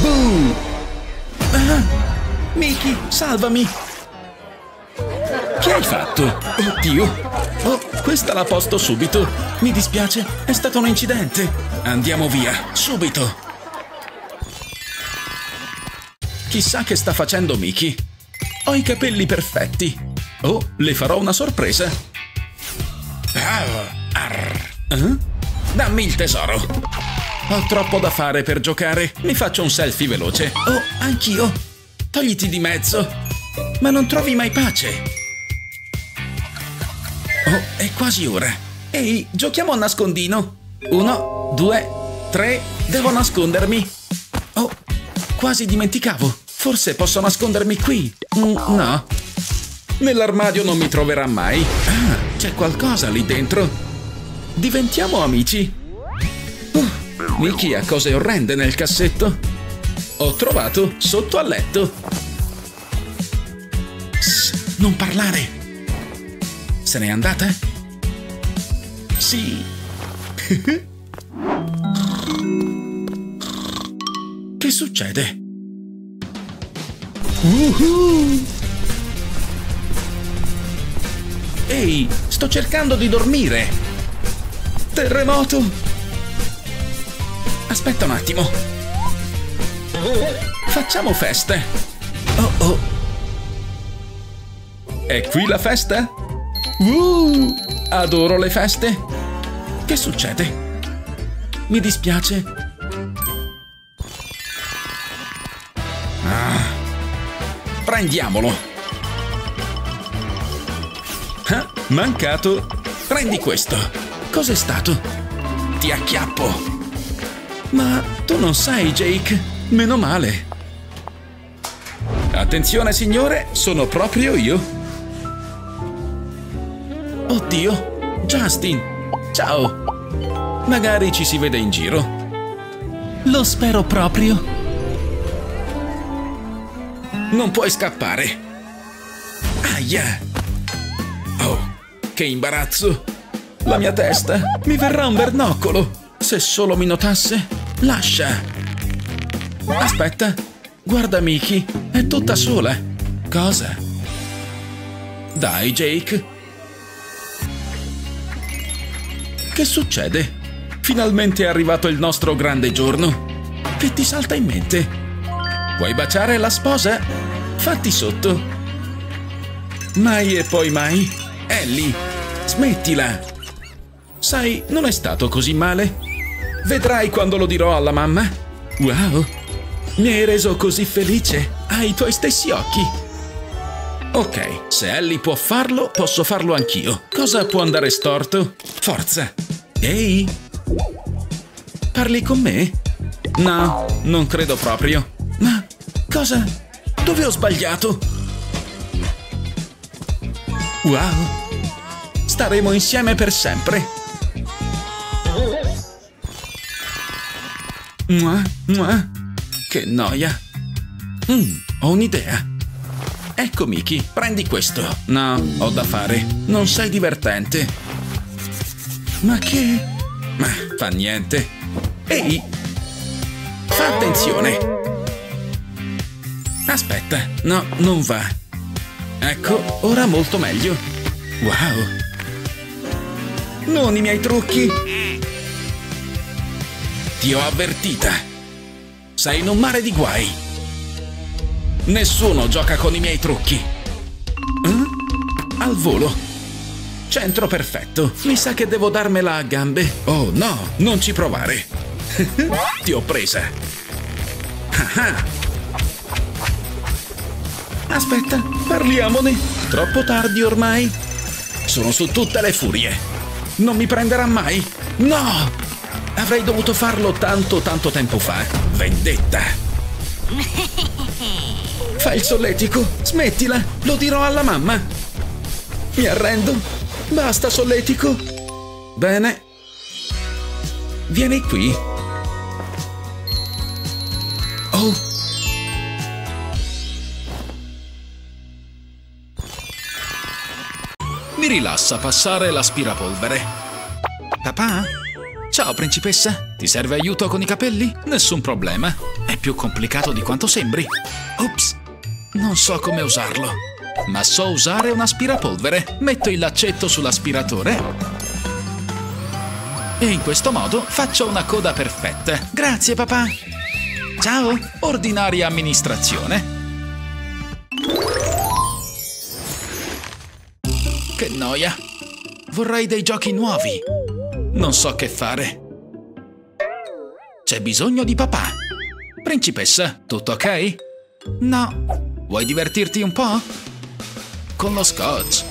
Boo! Ah, Mickey, salvami! Che hai fatto? Oddio! Oh, questa la posto subito. Mi dispiace, è stato un incidente. Andiamo via, subito. Chissà che sta facendo Mickey. Ho i capelli perfetti. Oh, le farò una sorpresa. Dammi il tesoro. Ho troppo da fare per giocare. Mi faccio un selfie veloce. Oh, anch'io. Togliti di mezzo. Ma non trovi mai pace. Oh, è quasi ora. Ehi, giochiamo a nascondino. 1, 2, 3. Devo nascondermi. Oh, quasi dimenticavo. Forse posso nascondermi qui. No. Nell'armadio non mi troverà mai. Ah, c'è qualcosa lì dentro. Diventiamo amici. Mickey ha cose orrende nel cassetto. Ho trovato sotto al letto. Shh, non parlare. Se n'è andata? Sì. Che succede? Ehi, sto cercando di dormire. Terremoto. Aspetta un attimo. Facciamo feste. Oh oh. È qui la festa? Adoro le feste! Che succede? Mi dispiace. Ah, prendiamolo! Ah, mancato! Prendi questo! Cos'è stato? Ti acchiappo! Ma tu non sai, Jake! Meno male! Attenzione, signore! Sono proprio io! Oddio! Justin! Ciao! Magari ci si vede in giro. Lo spero proprio. Non puoi scappare. Aia! Oh, che imbarazzo! La mia testa! Mi verrà un bernoccolo! Se solo mi notasse, lascia! Aspetta! Guarda Mickey! È tutta sola! Cosa? Dai, Jake! Che succede? Finalmente è arrivato il nostro grande giorno. Che ti salta in mente? Vuoi baciare la sposa? Fatti sotto. Mai e poi mai. Ellie, smettila. Sai, non è stato così male. Vedrai quando lo dirò alla mamma. Wow, mi hai reso così felice. Hai i tuoi stessi occhi. Ok, se Ellie può farlo, posso farlo anch'io. Cosa può andare storto? Forza. Ehi? Parli con me? No, non credo proprio. Ma cosa? Dove ho sbagliato? Wow! Staremo insieme per sempre! Mua, mua. Che noia! Ho un'idea! Ecco Mickey, prendi questo! No, ho da fare! Non sei divertente! Ma che? Ma fa niente. Ehi! Fa attenzione! Aspetta, no, non va. Ecco, ora molto meglio. Wow! Non i miei trucchi! Ti ho avvertita! Sei in un mare di guai! Nessuno gioca con i miei trucchi! Al volo! Centro perfetto. Mi sa che devo darmela a gambe. Oh no, non ci provare. Ti ho presa. Aspetta, parliamone. Troppo tardi ormai. Sono su tutte le furie. Non mi prenderà mai. No! Avrei dovuto farlo tanto tempo fa. Vendetta. Fai il solletico. Smettila. Lo dirò alla mamma. Mi arrendo. Basta, solletico! Bene. Vieni qui. Oh! Mi rilassa passare l'aspirapolvere. Papà? Ciao, principessa. Ti serve aiuto con i capelli? Nessun problema. È più complicato di quanto sembri. Ops! Non so come usarlo. Ma so usare un aspirapolvere. Metto il laccetto sull'aspiratore e in questo modo faccio una coda perfetta. Grazie papà. Ciao, ordinaria amministrazione. Che noia. Vorrei dei giochi nuovi. Non so che fare. C'è bisogno di papà. Principessa, tutto ok? No. Vuoi divertirti un po'? Con lo scotch.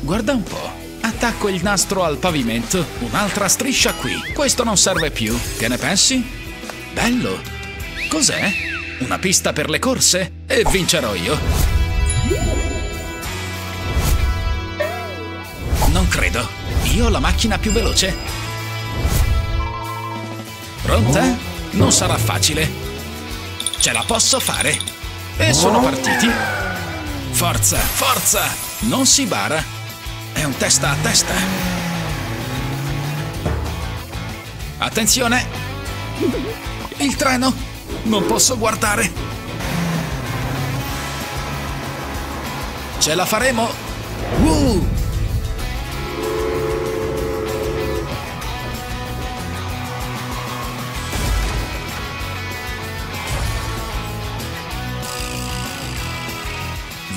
Guarda un po'. Attacco il nastro al pavimento. Un'altra striscia qui. Questo non serve più. Che ne pensi? Bello. Cos'è? Una pista per le corse? E vincerò io. Non credo. Io ho la macchina più veloce. Pronta? Non sarà facile. Ce la posso fare. E sono partiti. Forza, forza! Non si bara! È un testa a testa! Attenzione! Il treno! Non posso guardare! Ce la faremo!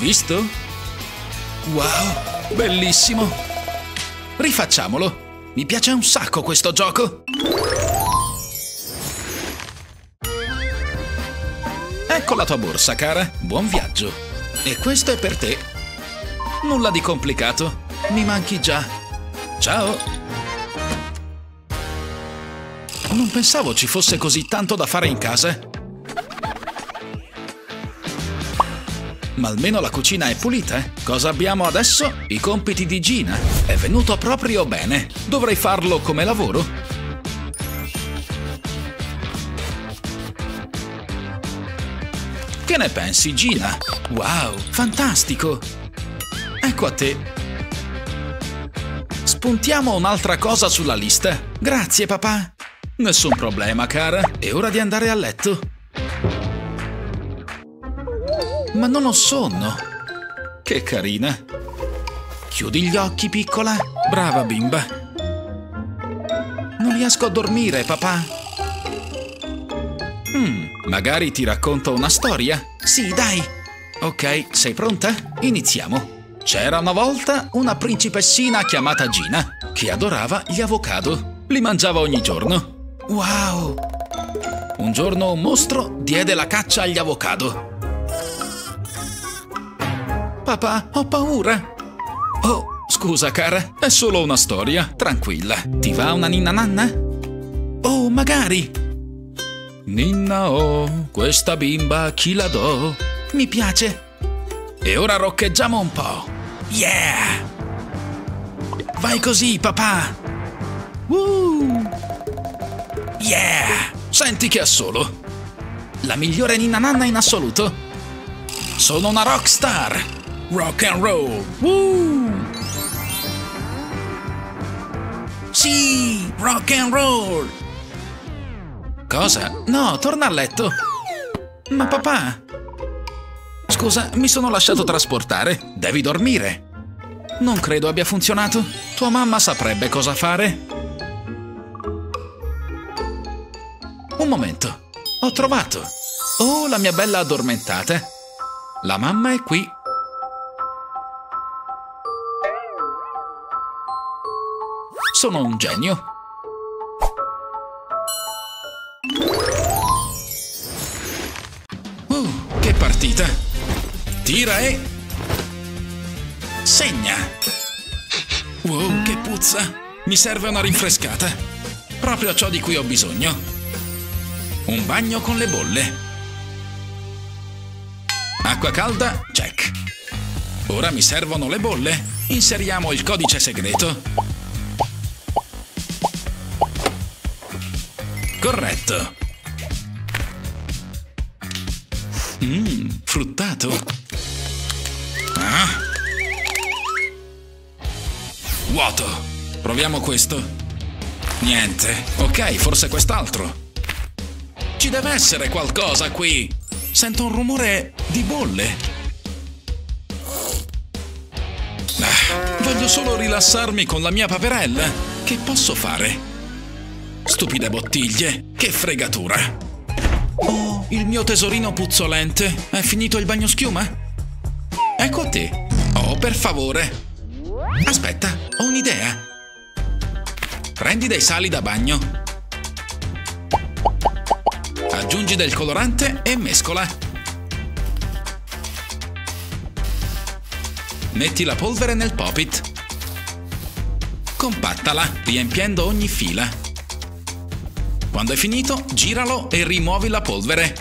Visto? Wow, bellissimo! Rifacciamolo! Mi piace un sacco questo gioco! Ecco la tua borsa, cara! Buon viaggio! E questo è per te! Nulla di complicato! Mi manchi già! Ciao! Non pensavo ci fosse così tanto da fare in casa! Ma almeno la cucina è pulita. Cosa abbiamo adesso? I compiti di Gina. È venuto proprio bene. Dovrei farlo come lavoro. Che ne pensi, Gina? Wow, fantastico! Ecco a te. Spuntiamo un'altra cosa sulla lista. Grazie, papà. Nessun problema, cara. È ora di andare a letto. Ma non ho sonno. Che carina. Chiudi gli occhi, piccola. Brava bimba. Non riesco a dormire, papà. Magari ti racconto una storia? Sì, dai. Ok, sei pronta? Iniziamo. C'era una volta una principessina chiamata Gina che adorava gli avocado. Li mangiava ogni giorno. Wow! Un giorno un mostro diede la caccia agli avocado. Papà, ho paura! Oh, scusa cara, è solo una storia, tranquilla. Ti va una ninna nanna? Oh, magari! Ninna oh, questa bimba chi la do? Mi piace! E ora roccheggiamo un po'. Yeah! Vai così, papà! Yeah! Senti che assolo! La migliore ninna nanna in assoluto! Sono una rockstar! Rock and roll! Sì! Rock and roll! Cosa? No, torna a letto! Ma papà! Scusa, mi sono lasciato trasportare! Devi dormire! Non credo abbia funzionato! Tua mamma saprebbe cosa fare! Un momento! Ho trovato! Oh, la mia bella addormentata! La mamma è qui! Sono un genio. Che partita! Tira e... segna! Wow, che puzza! Mi serve una rinfrescata. Proprio ciò di cui ho bisogno. Un bagno con le bolle. Acqua calda, check. Ora mi servono le bolle. Inseriamo il codice segreto. Corretto. Fruttato. Vuoto. Proviamo questo. Niente. Ok, forse quest'altro. Ci deve essere qualcosa qui. Sento un rumore di bolle. Voglio solo rilassarmi con la mia paperella. Che posso fare? Stupide bottiglie, che fregatura! Oh, il mio tesorino puzzolente! È finito il bagnoschiuma? Ecco a te! Oh, per favore! Aspetta, ho un'idea! Prendi dei sali da bagno. Aggiungi del colorante e mescola. Metti la polvere nel pop-it. Compattala, riempiendo ogni fila. Quando è finito, giralo e rimuovi la polvere.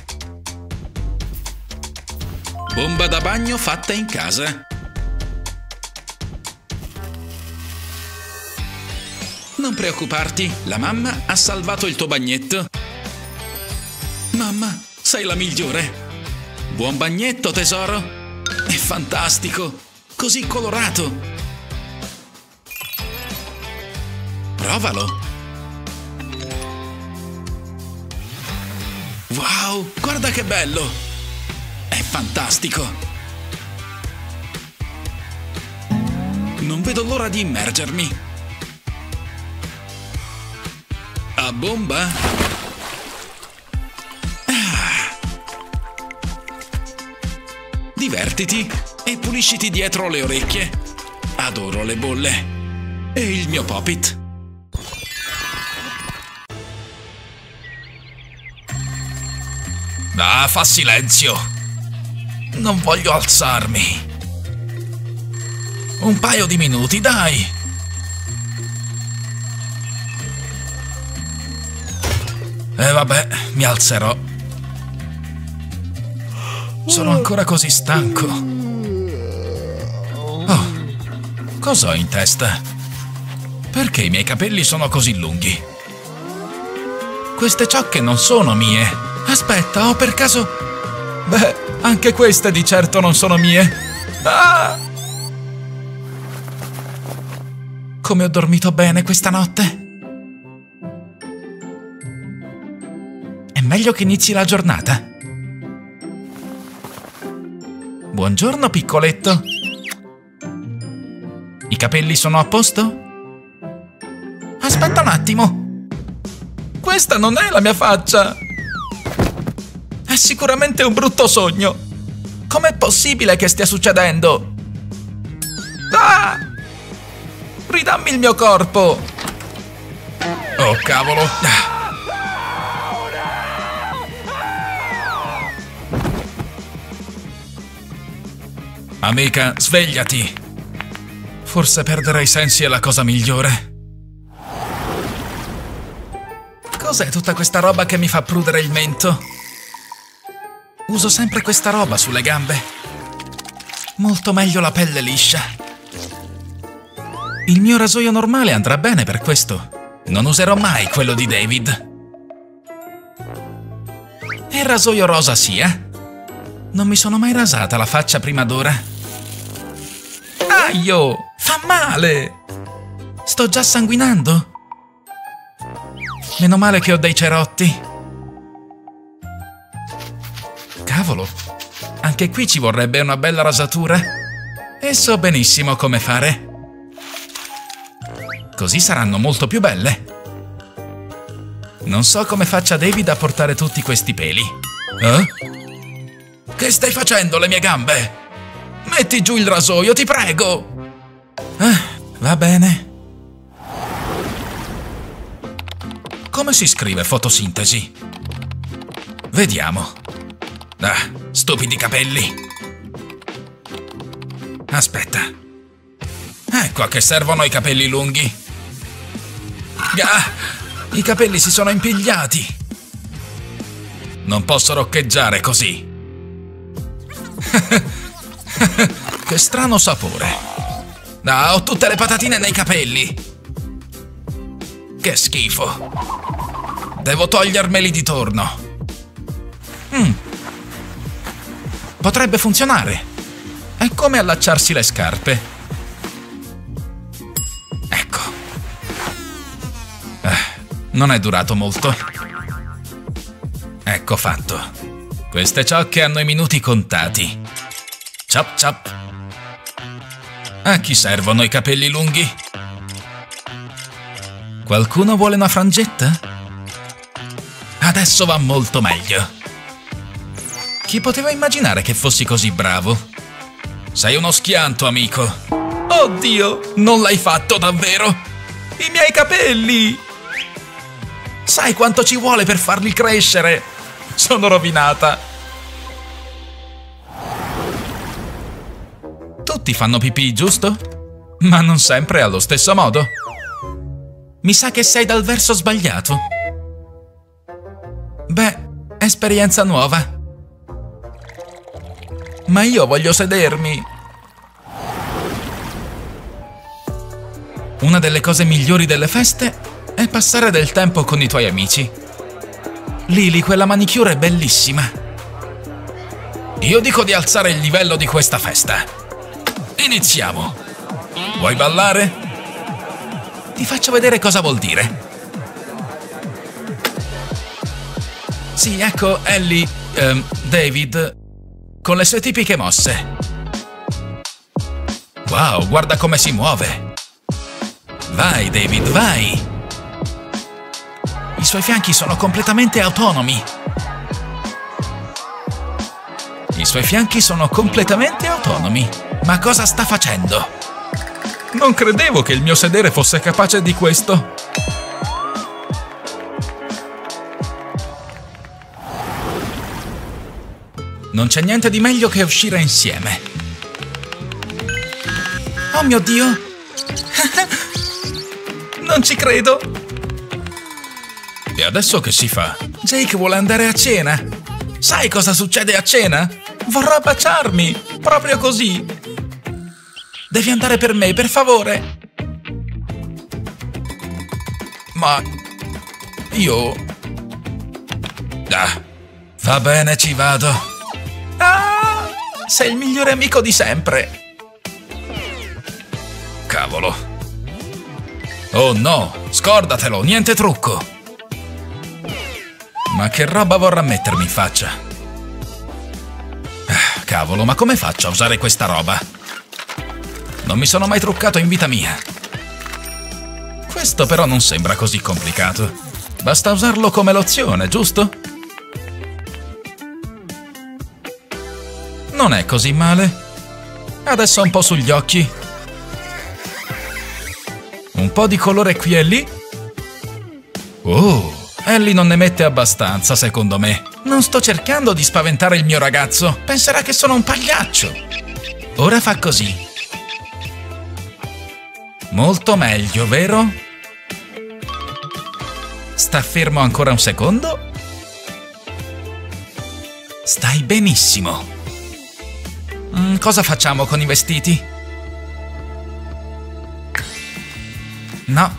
Bomba da bagno fatta in casa. Non preoccuparti, la mamma ha salvato il tuo bagnetto. Mamma, sei la migliore. Buon bagnetto, tesoro. È fantastico, così colorato. Provalo. Wow, guarda che bello! È fantastico! Non vedo l'ora di immergermi! A bomba! Divertiti e pulisciti dietro le orecchie! Adoro le bolle! E il mio pop-it! Ah, fa silenzio! Non voglio alzarmi! Un paio di minuti, dai! E vabbè, mi alzerò. Sono ancora così stanco. Oh, cosa ho in testa? Perché i miei capelli sono così lunghi? Queste ciocche non sono mie! Aspetta, oh, per caso... Beh, anche queste di certo non sono mie. Ah! Come ho dormito bene questa notte. È meglio che inizi la giornata. Buongiorno, piccoletto. I capelli sono a posto? Aspetta un attimo. Questa non è la mia faccia! È sicuramente un brutto sogno! Com'è possibile che stia succedendo? Ah! Ridammi il mio corpo! Oh, cavolo! Amica, svegliati! Forse perdere i sensi è la cosa migliore. Cos'è tutta questa roba che mi fa prudere il mento? Uso sempre questa roba sulle gambe. Molto meglio la pelle liscia. Il mio rasoio normale andrà bene per questo. Non userò mai quello di David. E il rasoio rosa sì, eh? Non mi sono mai rasata la faccia prima d'ora. Aio! Fa male! Sto già sanguinando? Meno male che ho dei cerotti. Cavolo, anche qui ci vorrebbe una bella rasatura. E so benissimo come fare. Così saranno molto più belle. Non so come faccia David a portare tutti questi peli. Eh? Che stai facendo alle mie gambe? Metti giù il rasoio, ti prego! Va bene. Come si scrive fotosintesi? Vediamo. Ah, stupidi capelli. Aspetta. Ecco a che servono i capelli lunghi. Ah, i capelli si sono impigliati. Non posso roccheggiare così. Che strano sapore. Ah, ho tutte le patatine nei capelli. Che schifo. Devo togliermeli di torno. Potrebbe funzionare. È come allacciarsi le scarpe. Ecco. Non è durato molto. Ecco fatto. Queste ciocche hanno i minuti contati. Ciap ciap. A chi servono i capelli lunghi? Qualcuno vuole una frangetta? Adesso va molto meglio. Chi poteva immaginare che fossi così bravo? Sei uno schianto, amico. Oddio, non l'hai fatto davvero? I miei capelli! Sai quanto ci vuole per farli crescere? Sono rovinata. Tutti fanno pipì, giusto? Ma non sempre allo stesso modo. Mi sa che sei dal verso sbagliato. Beh, esperienza nuova. Ma io voglio sedermi. Una delle cose migliori delle feste è passare del tempo con i tuoi amici. Lily, quella manicure è bellissima. Io dico di alzare il livello di questa festa. Iniziamo. Vuoi ballare? Ti faccio vedere cosa vuol dire. Sì, ecco, Ellie, David, con le sue tipiche mosse. Wow, guarda come si muove. Vai, David, vai! I suoi fianchi sono completamente autonomi. Ma cosa sta facendo? Non credevo che il mio sedere fosse capace di questo. Non c'è niente di meglio che uscire insieme. Oh mio Dio! Non ci credo! E adesso che si fa? Jake vuole andare a cena. Sai cosa succede a cena? Vorrà baciarmi! Proprio così! Devi andare per me, per favore! Ma... io... Ah, va bene, ci vado! Ah, sei il migliore amico di sempre. Cavolo. Oh no, scordatelo, niente trucco. Ma che roba vorrà mettermi in faccia? Cavolo, ma come faccio a usare questa roba? Non mi sono mai truccato in vita mia. Questo però non sembra così complicato. Basta usarlo come lozione, giusto? Non è così male. Adesso un po' sugli occhi. Un po' di colore qui e lì. Oh, Ellie non ne mette abbastanza, secondo me. Non sto cercando di spaventare il mio ragazzo. Penserà che sono un pagliaccio. Ora fa così. Molto meglio, vero? Sta fermo ancora un secondo. Stai benissimo. Cosa facciamo con i vestiti? No,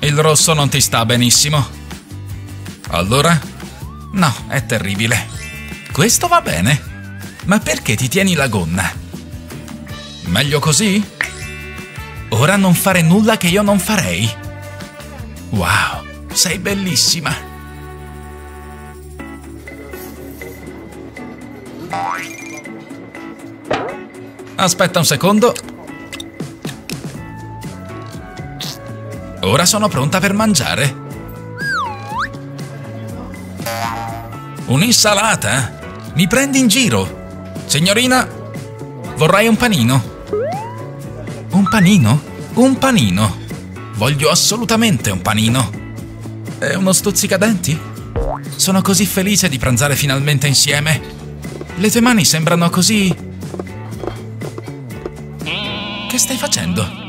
il rosso non ti sta benissimo. Allora? No, è terribile. Questo va bene. Ma perché ti tieni la gonna? Meglio così? Ora non fare nulla che io non farei. Wow, sei bellissima. Aspetta un secondo. Ora sono pronta per mangiare. Un'insalata? Mi prendi in giro? Signorina, vorrei un panino. Un panino? Un panino. Voglio assolutamente un panino. E uno stuzzicadenti? Sono così felice di pranzare finalmente insieme. Le tue mani sembrano così... Che stai facendo?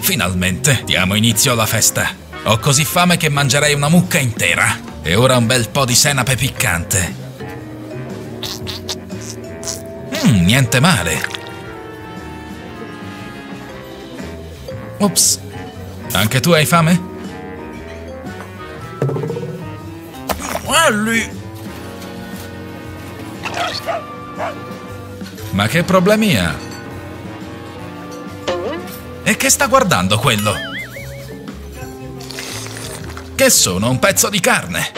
Finalmente diamo inizio alla festa. Ho così fame che mangerei una mucca intera. E ora un bel po' di senape piccante. Niente male. Ops. Anche tu hai fame? Ellie! Ma che problemi ha? E che sta guardando quello? Che sono un pezzo di carne.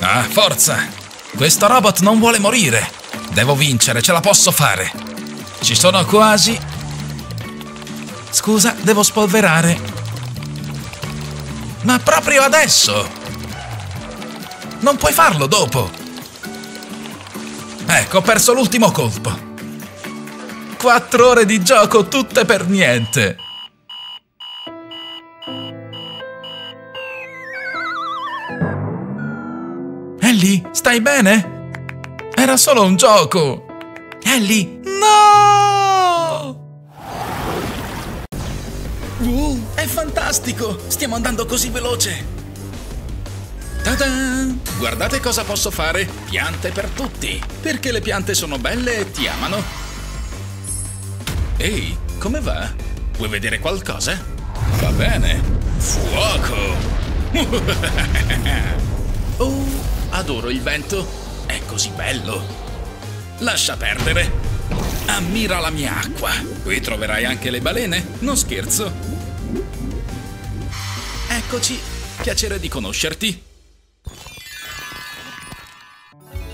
Ah, forza! Questo robot non vuole morire. Devo vincere, ce la posso fare. Ci sono quasi. Scusa, devo spolverare. Ma proprio adesso! Non puoi farlo dopo. Ecco, ho perso l'ultimo colpo. 4 ore di gioco, tutte per niente. Ellie, stai bene? Era solo un gioco! Ellie, no! È fantastico! Stiamo andando così veloce! Ta-da! Guardate cosa posso fare! Piante per tutti! Perché le piante sono belle e ti amano! Ehi, come va? Vuoi vedere qualcosa? Va bene! Fuoco! Oh! Adoro il vento, è così bello. Lascia perdere. Ammira la mia acqua. Qui troverai anche le balene, non scherzo. Eccoci, piacere di conoscerti.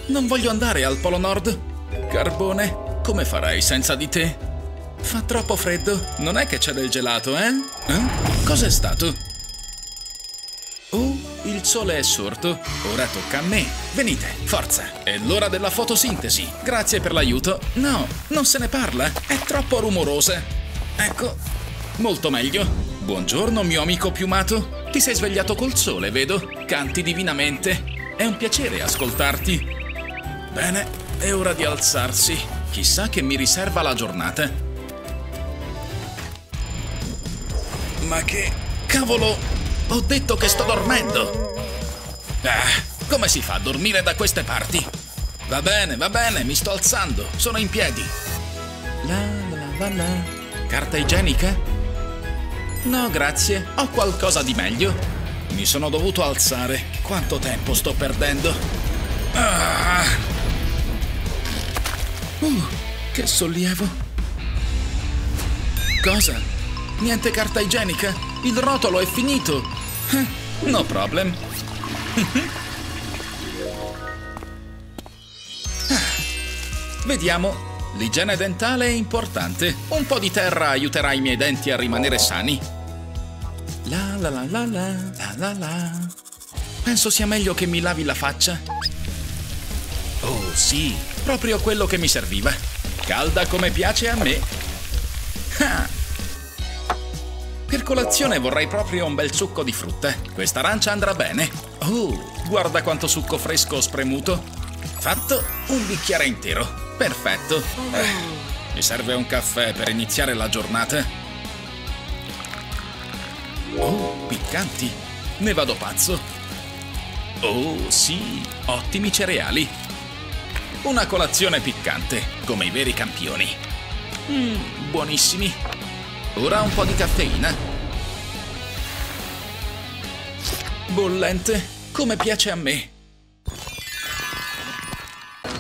Non voglio andare al Polo Nord. Carbone, come farai senza di te? Fa troppo freddo, non è che c'è del gelato, eh? Cos'è stato? Il sole è sorto, ora tocca a me. Venite, forza! È l'ora della fotosintesi. Grazie per l'aiuto. No, non se ne parla, è troppo rumorosa. Ecco, molto meglio. Buongiorno, mio amico piumato. Ti sei svegliato col sole, vedo. Canti divinamente. È un piacere ascoltarti. Bene, è ora di alzarsi. Chissà che mi riserva la giornata. Ma che cavolo... Ho detto che sto dormendo! Ah, come si fa a dormire da queste parti? Va bene, mi sto alzando, sono in piedi. La la la la. Carta igienica? No, grazie, ho qualcosa di meglio. Mi sono dovuto alzare. Quanto tempo sto perdendo? Ah. Che sollievo! Cosa? Niente carta igienica? Il rotolo è finito! No problem! Vediamo! L'igiene dentale è importante. Un po' di terra aiuterà i miei denti a rimanere sani. La la la la la la la. Penso sia meglio che mi lavi la faccia. Oh sì, proprio quello che mi serviva. Calda come piace a me. Ah. Per colazione vorrei proprio un bel succo di frutta. Questa arancia andrà bene. Oh, guarda quanto succo fresco ho spremuto. Fatto un bicchiere intero. Perfetto. Mi serve un caffè per iniziare la giornata. Oh, piccanti. Ne vado pazzo. Oh, sì, ottimi cereali. Una colazione piccante, come i veri campioni. Buonissimi. Ora un po' di caffeina. Bollente, come piace a me.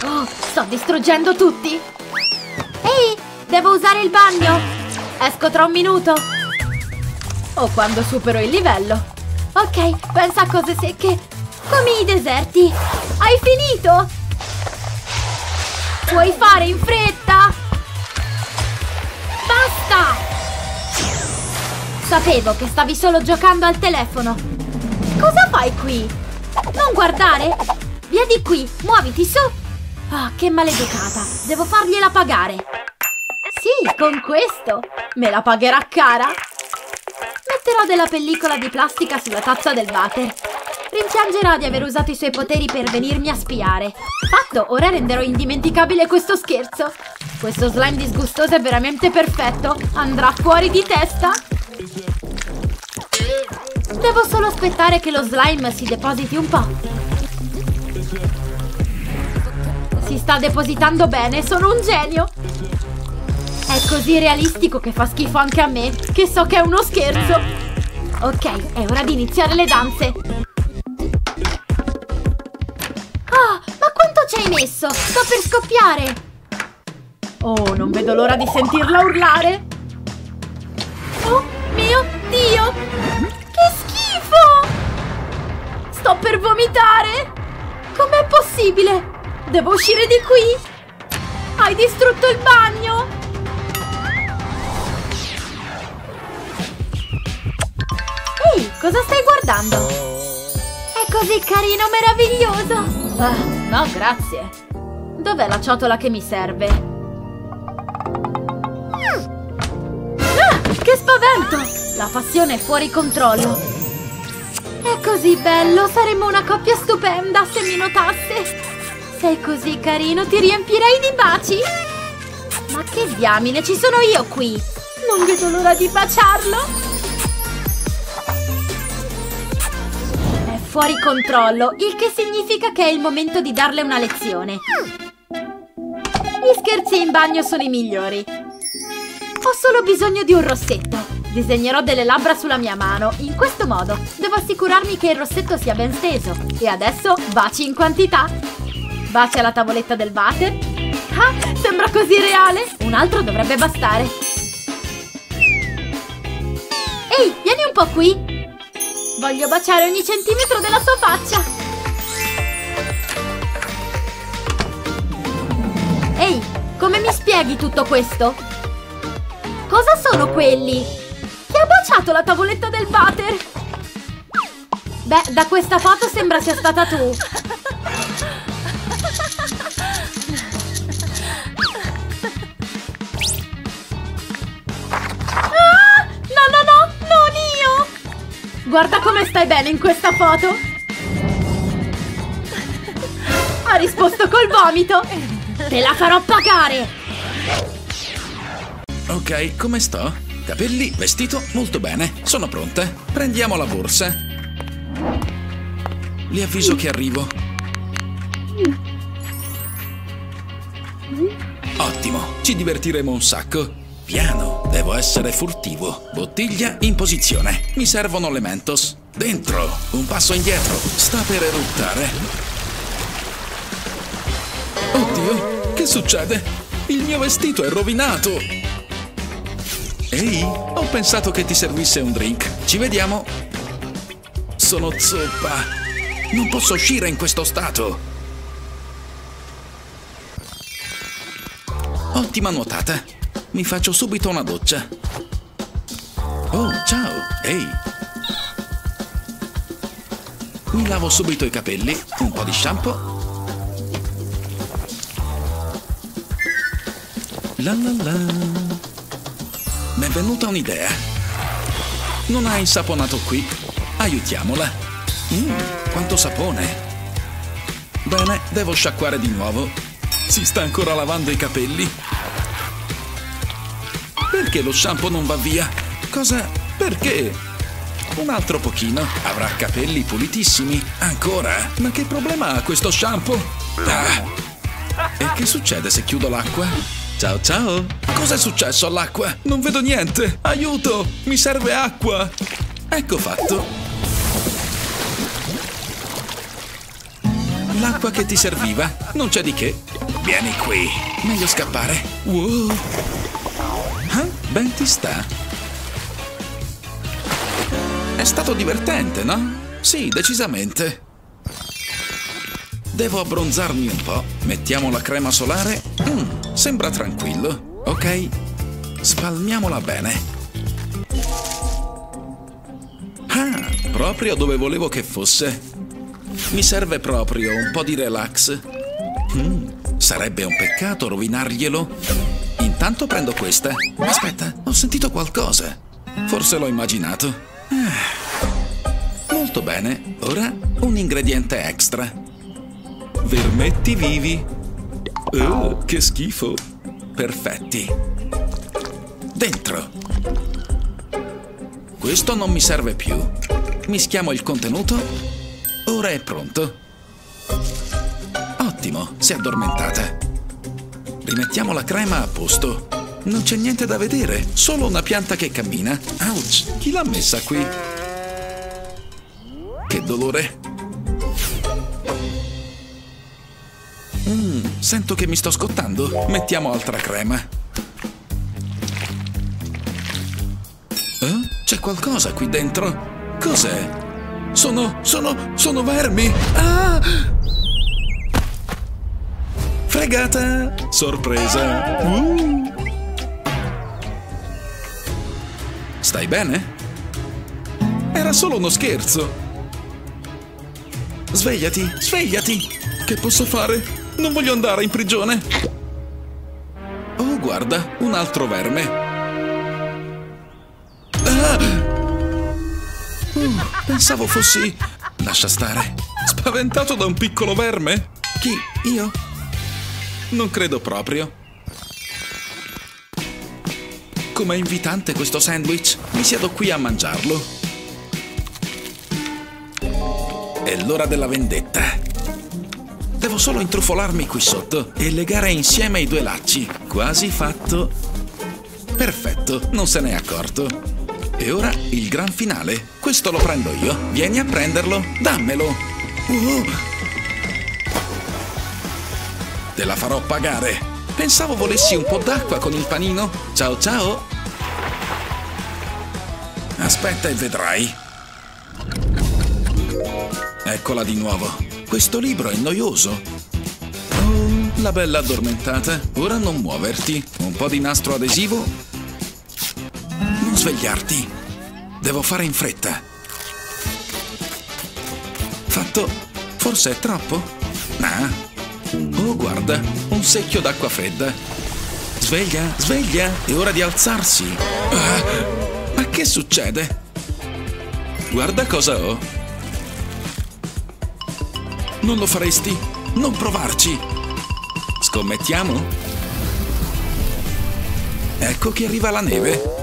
Oh, sto distruggendo tutti. Ehi, devo usare il bagno. Esco tra un minuto. O quando supero il livello. Ok, pensa a cose secche, come i deserti. Hai finito? Puoi fare in fretta? Basta! Sapevo che stavi solo giocando al telefono. Cosa fai qui? Non guardare! Via di qui, muoviti su! Ah, che maleducata! Devo fargliela pagare! Sì, con questo! Me la pagherà cara! Metterò della pellicola di plastica sulla tazza del water. Rimpiangerà di aver usato i suoi poteri per venirmi a spiare. Fatto, ora renderò indimenticabile questo scherzo. Questo slime disgustoso è veramente perfetto. Andrà fuori di testa. Devo solo aspettare che lo slime si depositi un po'. Si sta depositando bene, sono un genio. È così realistico che fa schifo anche a me, che so che è uno scherzo. Ok, è ora di iniziare le danze. Ci hai messo? Sto per scoppiare! Oh, non vedo l'ora di sentirla urlare! Oh mio Dio! Che schifo! Sto per vomitare! Com'è possibile? Devo uscire di qui! Hai distrutto il bagno! Ehi, cosa stai guardando? È così carino, meraviglioso! No, grazie. Dov'è la ciotola che mi serve? Ah, che spavento! La passione è fuori controllo. È così bello, saremmo una coppia stupenda se mi notasse. Sei così carino, ti riempirei di baci. Ma che diamine, ci sono io qui. Non vedo l'ora di baciarlo. Fuori controllo, il che significa che è il momento di darle una lezione. Gli scherzi in bagno sono i migliori. Ho solo bisogno di un rossetto. Disegnerò delle labbra sulla mia mano, in questo modo. Devo assicurarmi che il rossetto sia ben steso. E adesso baci in quantità. Baci alla tavoletta del water. Ah, sembra così reale. Un altro dovrebbe bastare. Ehi, vieni un po' qui. Voglio baciare ogni centimetro della sua faccia! Ehi, come mi spieghi tutto questo? Cosa sono quelli? Chi ha baciato la tavoletta del water? Beh, da questa foto sembra sia stata tu! Guarda come stai bene in questa foto! Ha risposto col vomito! Te la farò pagare! Ok, come sto? Capelli, vestito, molto bene. Sono pronta. Prendiamo la borsa. Le avviso che arrivo. Ottimo, ci divertiremo un sacco. Piano, devo essere furtivo. Bottiglia in posizione. Mi servono le Mentos. Dentro, un passo indietro. Sta per eruttare. Oddio, che succede? Il mio vestito è rovinato. Ehi, ho pensato che ti servisse un drink. Ci vediamo. Sono zoppa. Non posso uscire in questo stato. Ottima nuotata. Mi faccio subito una doccia. Oh, ciao. Ehi. Mi lavo subito i capelli. Un po' di shampoo. La la la. Mi è venuta un'idea. Non ha insaponato qui. Aiutiamola. Quanto sapone. Bene, devo sciacquare di nuovo. Si sta ancora lavando i capelli. Perché lo shampoo non va via? Cosa? Perché? Un altro pochino. Avrà capelli pulitissimi. Ancora? Ma che problema ha questo shampoo? Ah. E che succede se chiudo l'acqua? Ciao ciao! Cos'è successo all'acqua? Non vedo niente! Aiuto! Mi serve acqua! Ecco fatto! L'acqua che ti serviva? Non c'è di che! Vieni qui! Meglio scappare! Wow! Ah, ben ti sta! È stato divertente, no? Sì, decisamente! Devo abbronzarmi un po'. Mettiamo la crema solare. Sembra tranquillo. Ok. Spalmiamola bene. Ah, proprio dove volevo che fosse. Mi serve proprio un po' di relax. Sarebbe un peccato rovinarglielo. Intanto prendo questa. Aspetta, ho sentito qualcosa. Forse l'ho immaginato. Molto bene. Ora un ingrediente extra. Vermetti vivi. Oh, che schifo. Perfetti. Dentro. Questo non mi serve più. Mischiamo il contenuto. Ora è pronto. Ottimo, si è addormentata. Rimettiamo la crema a posto. Non c'è niente da vedere, solo una pianta che cammina. Ouch, chi l'ha messa qui? Che dolore. Sento che mi sto scottando. Mettiamo altra crema. C'è qualcosa qui dentro? Cos'è? Sono vermi! Ah! Fregata! Sorpresa! Stai bene? Era solo uno scherzo. Svegliati, svegliati! Che posso fare? Non voglio andare in prigione. Oh, guarda, un altro verme. Pensavo fossi... Lascia stare. Spaventato da un piccolo verme? Chi? Io? Non credo proprio. Com'è invitante questo sandwich. Mi siedo qui a mangiarlo. È l'ora della vendetta. Devo solo intrufolarmi qui sotto e legare insieme i due lacci. Quasi fatto. Perfetto, non se n'è accorto. E ora il gran finale. Questo lo prendo io. Vieni a prenderlo. Dammelo. Te la farò pagare. Pensavo volessi un po' d'acqua con il panino. Ciao ciao. Aspetta e vedrai. Eccola di nuovo. Questo libro è noioso. Oh, la bella addormentata. Ora non muoverti. Un po' di nastro adesivo. Non svegliarti. Devo fare in fretta. Fatto. Forse è troppo? Nah. Oh, guarda. Un secchio d'acqua fredda. Sveglia, sveglia. È ora di alzarsi. Ma che succede? Guarda cosa ho. Non lo faresti? Non provarci! Scommettiamo? Ecco che arriva la neve.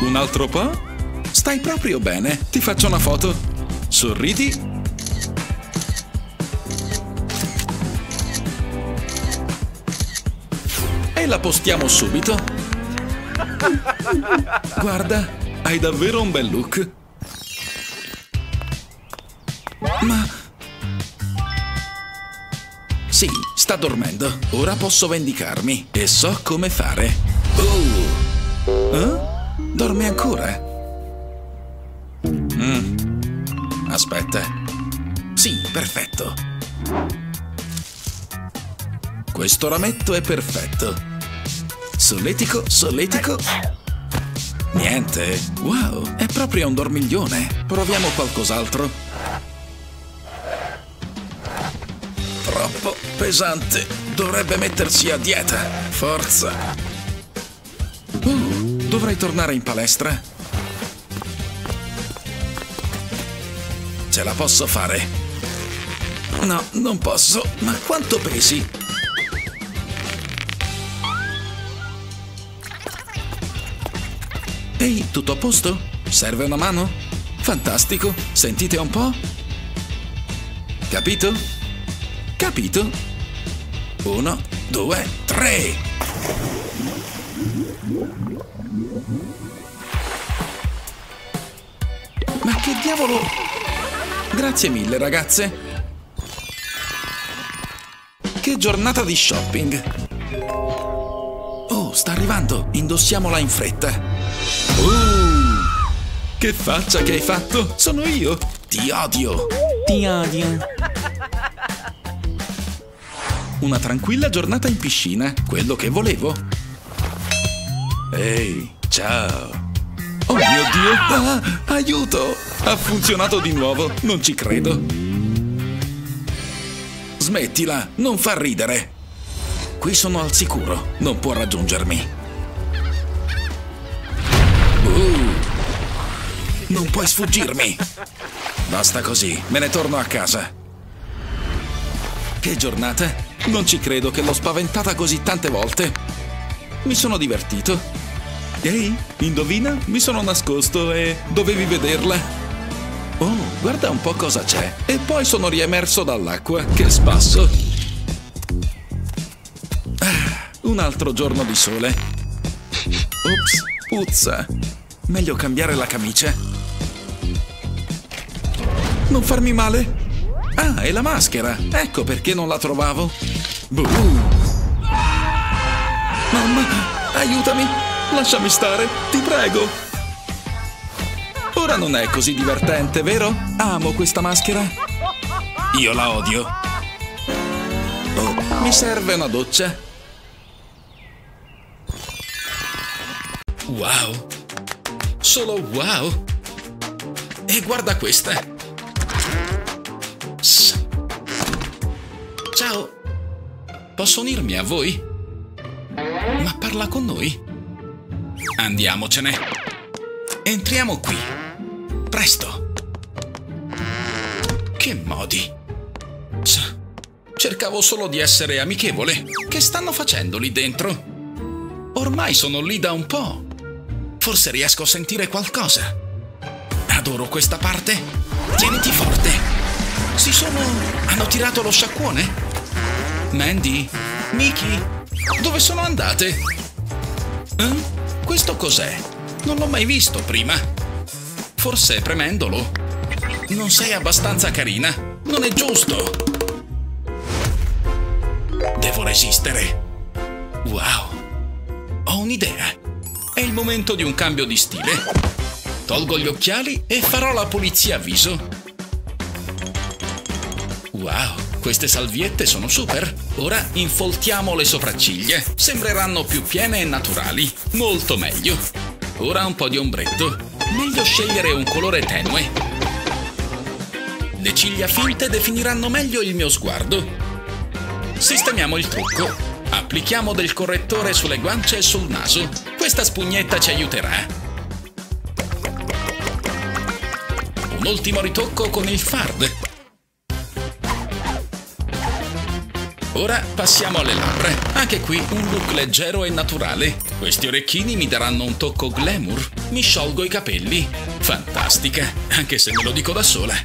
Un altro po'? Stai proprio bene. Ti faccio una foto. Sorridi. E la postiamo subito. Guarda, hai davvero un bel look. Ma... Sì, sta dormendo. Ora posso vendicarmi. E so come fare. Dorme ancora? Aspetta. Sì, perfetto. Questo rametto è perfetto. Solletico, solletico. Niente. Wow, è proprio un dormiglione. Proviamo qualcos'altro. Troppo pesante. Dovrebbe mettersi a dieta. Forza. Dovrei tornare in palestra. Ce la posso fare. No, non posso. Ma quanto pesi? Ehi, tutto a posto? Serve una mano? Fantastico, sentite un po'? Capito? Capito? 1, 2, 3! Ma che diavolo! Grazie mille, ragazze! Che giornata di shopping! Oh, sta arrivando! Indossiamola in fretta! Che faccia che hai fatto? Sono io! Ti odio! Ti odio! Una tranquilla giornata in piscina, quello che volevo! Ehi, ciao! Oh mio Dio! Ah, aiuto! Ha funzionato di nuovo, non ci credo! Smettila, non far ridere! Qui sono al sicuro, non può raggiungermi! Non puoi sfuggirmi! Basta così, me ne torno a casa. Che giornata? Non ci credo che l'ho spaventata così tante volte. Mi sono divertito. Ehi, indovina? Mi sono nascosto e dovevi vederla. Oh, guarda un po' cosa c'è. E poi sono riemerso dall'acqua. Che spasso! Ah, un altro giorno di sole. Ops, puzza. Meglio cambiare la camicia. Non farmi male? Ah, è la maschera! Ecco perché non la trovavo! Mamma, aiutami! Lasciami stare, ti prego! Ora non è così divertente, vero? Amo questa maschera! Io la odio! Oh, mi serve una doccia! Wow! Solo wow! E guarda questa! Ciao! Posso unirmi a voi? Ma parla con noi? Andiamocene! Entriamo qui! Presto! Che modi! Cercavo solo di essere amichevole! Che stanno facendo lì dentro? Ormai sono lì da un po'! Forse riesco a sentire qualcosa! Adoro questa parte! Tieniti forte! Hanno tirato lo sciacquone? Mandy? Mickey? Dove sono andate? Questo cos'è? Non l'ho mai visto prima. Forse premendolo. Non sei abbastanza carina. Non è giusto. Devo resistere. Wow. Ho un'idea. È il momento di un cambio di stile. Tolgo gli occhiali e farò la pulizia a viso. Wow, queste salviette sono super! Ora infoltiamo le sopracciglia. Sembreranno più piene e naturali. Molto meglio. Ora un po' di ombretto. Meglio scegliere un colore tenue. Le ciglia finte definiranno meglio il mio sguardo. Sistemiamo il trucco. Applichiamo del correttore sulle guance e sul naso. Questa spugnetta ci aiuterà. Un ultimo ritocco con il fard. Ora passiamo alle labbra. Anche qui un look leggero e naturale. Questi orecchini mi daranno un tocco glamour. Mi sciolgo i capelli. Fantastica, anche se me lo dico da sola.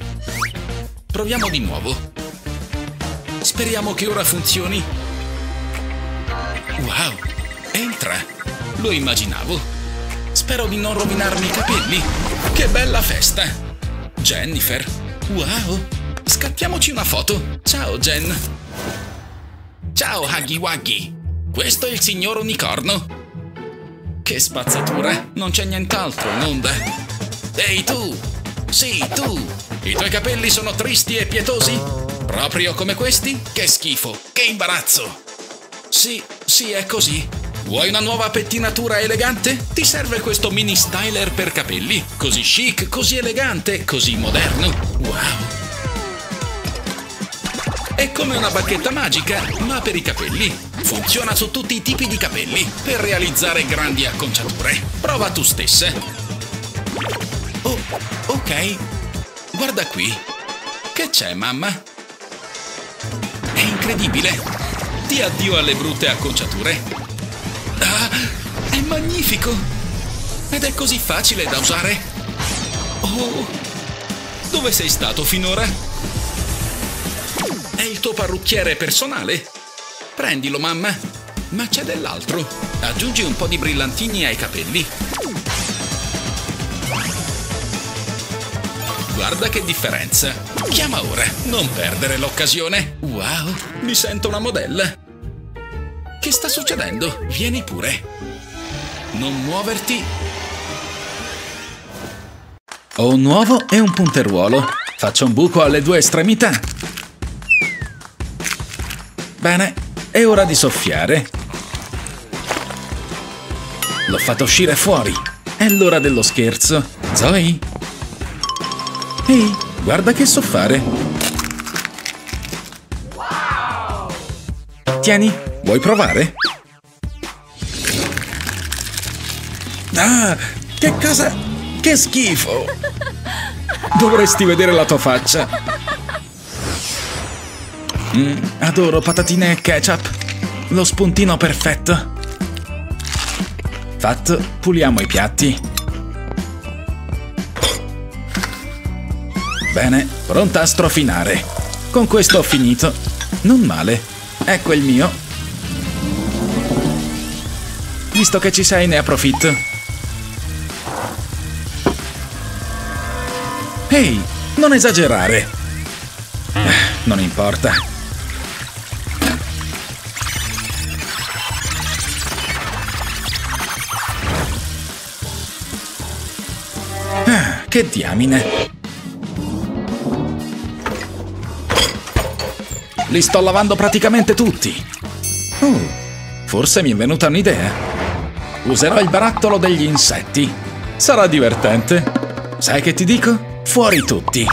Proviamo di nuovo. Speriamo che ora funzioni. Wow, entra. Lo immaginavo. Spero di non rovinarmi i capelli. Che bella festa. Jennifer. Wow. Scattiamoci una foto. Ciao, Jen. Ciao Huggy Wuggy, questo è il signor unicorno. Che spazzatura, non c'è nient'altro in onda. Ehi tu, sì tu, i tuoi capelli sono tristi e pietosi? Proprio come questi? Che schifo, che imbarazzo. Sì, è così. Vuoi una nuova pettinatura elegante? Ti serve questo mini styler per capelli? Così chic, così elegante, così moderno. Wow! È come una bacchetta magica, ma per i capelli. Funziona su tutti i tipi di capelli, per realizzare grandi acconciature. Prova tu stessa. Oh, ok. Guarda qui. Che c'è, mamma? È incredibile. Di addio alle brutte acconciature. Ah, è magnifico. Ed è così facile da usare. Oh, dove sei stato finora? È il tuo parrucchiere personale? Prendilo, mamma. Ma c'è dell'altro. Aggiungi un po' di brillantini ai capelli. Guarda che differenza. Chiama ora. Non perdere l'occasione. Wow, mi sento una modella. Che sta succedendo? Vieni pure. Non muoverti. Ho un uovo e un punteruolo. Faccio un buco alle due estremità. Bene, è ora di soffiare. L'ho fatto uscire fuori. È l'ora dello scherzo. Zoe? Ehi, guarda che so fare. Tieni, vuoi provare? Ah, che cosa? Che schifo! Dovresti vedere la tua faccia. Adoro patatine e ketchup. Lo spuntino perfetto. Fatto, puliamo i piatti. Bene, pronta a strofinare. Con questo ho finito. Non male. Ecco il mio. Visto che ci sei, ne approfitto. Ehi, non esagerare. Non importa. Che diamine! Li sto lavando praticamente tutti! Forse mi è venuta un'idea! Userò il barattolo degli insetti! Sarà divertente! Sai che ti dico? Fuori tutti!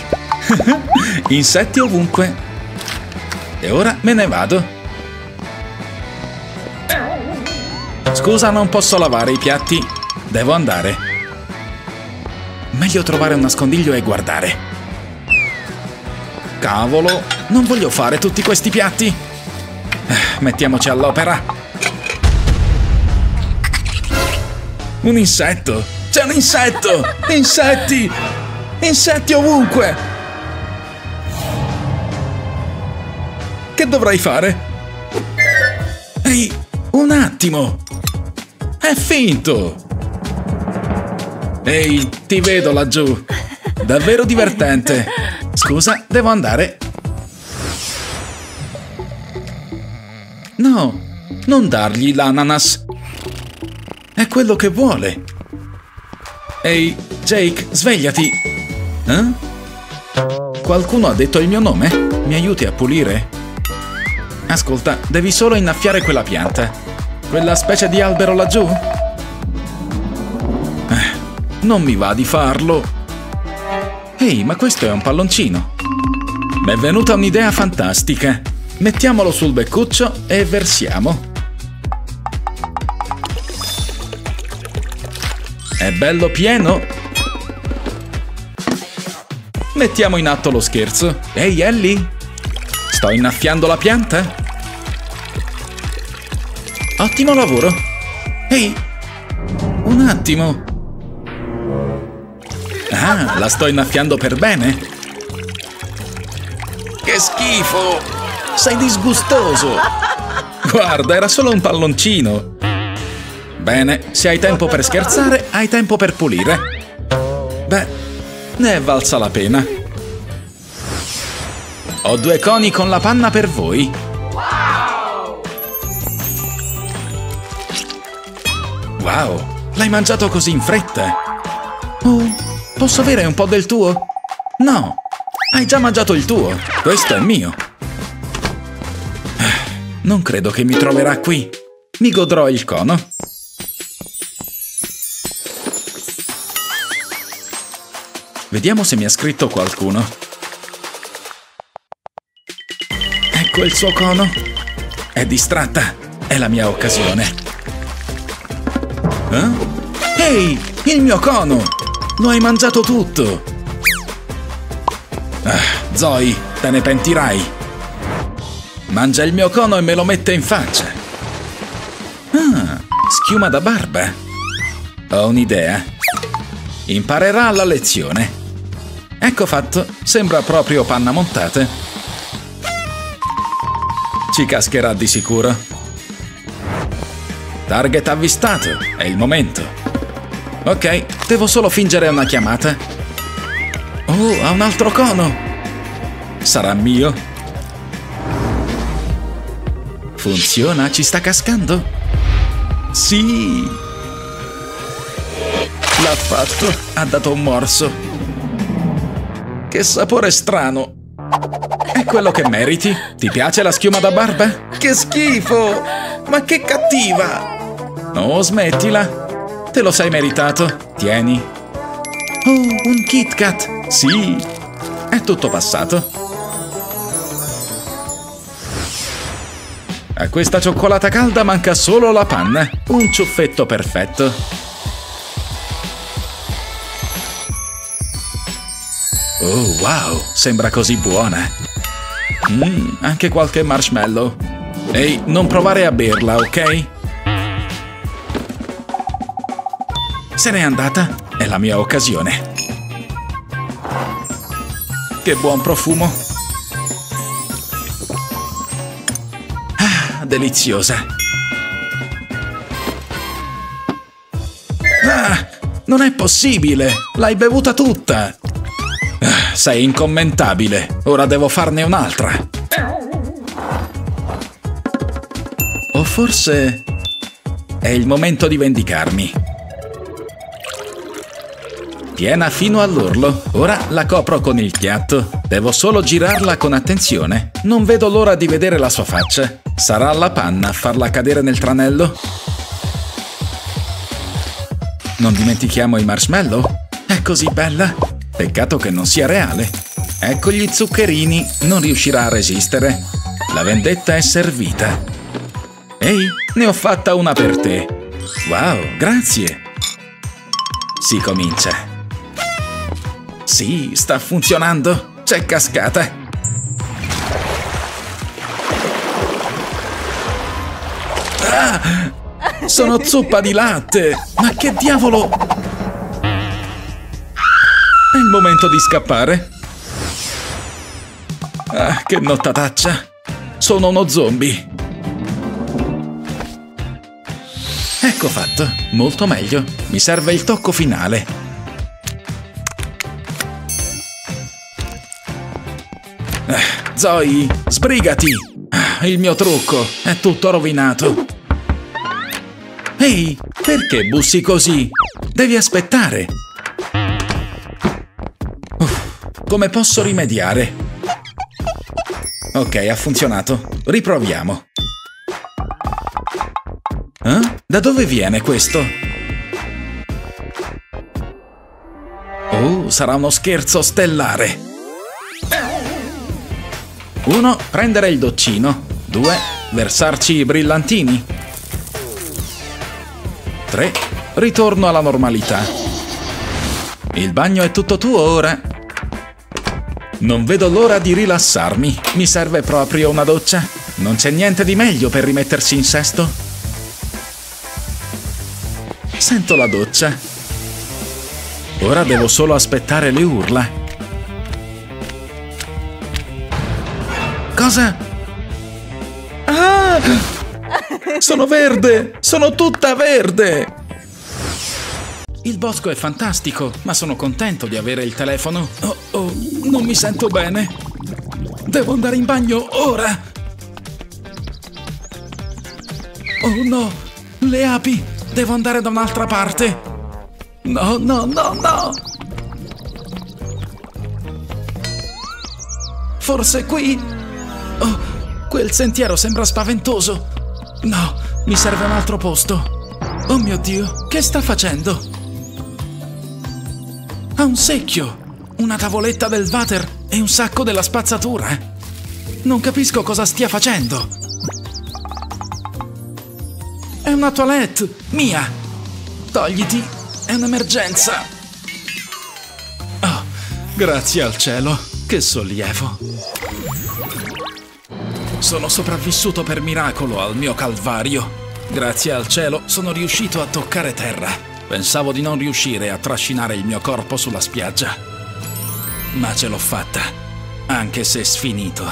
Insetti ovunque! E ora me ne vado! Scusa, non posso lavare i piatti! Devo andare! Meglio trovare un nascondiglio e guardare. Cavolo, non voglio fare tutti questi piatti. Mettiamoci all'opera. Un insetto. C'è un insetto. Insetti. Insetti ovunque. Che dovrei fare? Ehi, un attimo. È finto. Ehi, ti vedo laggiù. Davvero divertente. Scusa, devo andare. No, non dargli l'ananas. È quello che vuole. Ehi, Jake, svegliati. Qualcuno ha detto il mio nome? Mi aiuti a pulire? Ascolta, devi solo innaffiare quella pianta. Quella specie di albero laggiù? Non mi va di farlo. Ehi, ma questo è un palloncino. M'è venuta un'idea fantastica. Mettiamolo sul beccuccio e versiamo. È bello pieno. Mettiamo in atto lo scherzo. Ehi, Ellie, sto innaffiando la pianta? Ottimo lavoro. Ehi, un attimo. Ah, la sto innaffiando per bene? Che schifo! Sei disgustoso! Guarda, era solo un palloncino! Bene, se hai tempo per scherzare, hai tempo per pulire. Beh, ne è valsa la pena. Ho due coni con la panna per voi. Wow, l'hai mangiato così in fretta! Oh! Posso avere un po' del tuo? No, hai già mangiato il tuo. Questo è mio. Non credo che mi troverà qui. Mi godrò il cono. Vediamo se mi ha scritto qualcuno. Ecco il suo cono. È distratta. È la mia occasione. Eh? Ehi, il mio cono! Lo hai mangiato tutto! Ah, Zoe, te ne pentirai. Mangia il mio cono e me lo mette in faccia. Ah, schiuma da barba. Ho un'idea. Imparerà la lezione. Ecco fatto, sembra proprio panna montate. Ci cascherà di sicuro. Target avvistato, è il momento. Ok, devo solo fingere una chiamata. Oh, ha un altro cono. Sarà mio? Funziona, ci sta cascando? Sì! L'ha fatto, ha dato un morso. Che sapore strano! È quello che meriti? Ti piace la schiuma da barba? Che schifo! Ma che cattiva! Oh, smettila! Te lo sei meritato, tieni. Oh, un Kit Kat! Sì! È tutto passato. A questa cioccolata calda manca solo la panna. Un ciuffetto perfetto. Oh, wow! Sembra così buona. Anche qualche marshmallow. Ehi, non provare a berla, ok? Se n'è andata. È la mia occasione. Che buon profumo. Deliziosa. Ah, non è possibile! L'hai bevuta tutta! Ah, sei incommentabile. Ora devo farne un'altra. O forse è il momento di vendicarmi. Piena fino all'orlo. Ora la copro con il piatto. Devo solo girarla con attenzione. Non vedo l'ora di vedere la sua faccia. Sarà la panna a farla cadere nel tranello? Non dimentichiamo i marshmallow? È così bella! Peccato che non sia reale. Ecco gli zuccherini, non riuscirà a resistere. La vendetta è servita. Ehi, ne ho fatta una per te. Wow, grazie! Si comincia. Sì, sta funzionando. C'è cascata. Ah, sono zuppa di latte! Ma che diavolo! È il momento di scappare. Ah, che nottataccia! Sono uno zombie. Ecco fatto, molto meglio. Mi serve il tocco finale. Ah, Zoe, sbrigati! Ah, il mio trucco è tutto rovinato. Ehi, perché bussi così? Devi aspettare. Come posso rimediare? Ok, ha funzionato. Riproviamo. Eh? Da dove viene questo? Oh, sarà uno scherzo stellare. 1. Prendere il doccino. 2. Versarci i brillantini. 3. Ritorno alla normalità. Il bagno è tutto tuo ora. Non vedo l'ora di rilassarmi. Mi serve proprio una doccia. Non c'è niente di meglio per rimettersi in sesto. Sento la doccia. Ora devo solo aspettare le urla. Cosa? Ah! Sono verde! Sono tutta verde! Il bosco è fantastico, ma sono contento di avere il telefono. Oh, non mi sento bene. Devo andare in bagno ora! Oh no! Le api! Devo andare da un'altra parte! No, no, no, no! Forse qui? Oh, Quel sentiero sembra spaventoso. No, mi serve un altro posto. Oh mio Dio, che sta facendo? Ha un secchio, una tavoletta del water e un sacco della spazzatura. Non capisco cosa stia facendo. È una toilette, mia. Togliti, è un'emergenza. Oh, grazie al cielo, che sollievo. Sono sopravvissuto per miracolo al mio calvario. Grazie al cielo sono riuscito a toccare terra. Pensavo di non riuscire a trascinare il mio corpo sulla spiaggia. Ma ce l'ho fatta, anche se sfinito.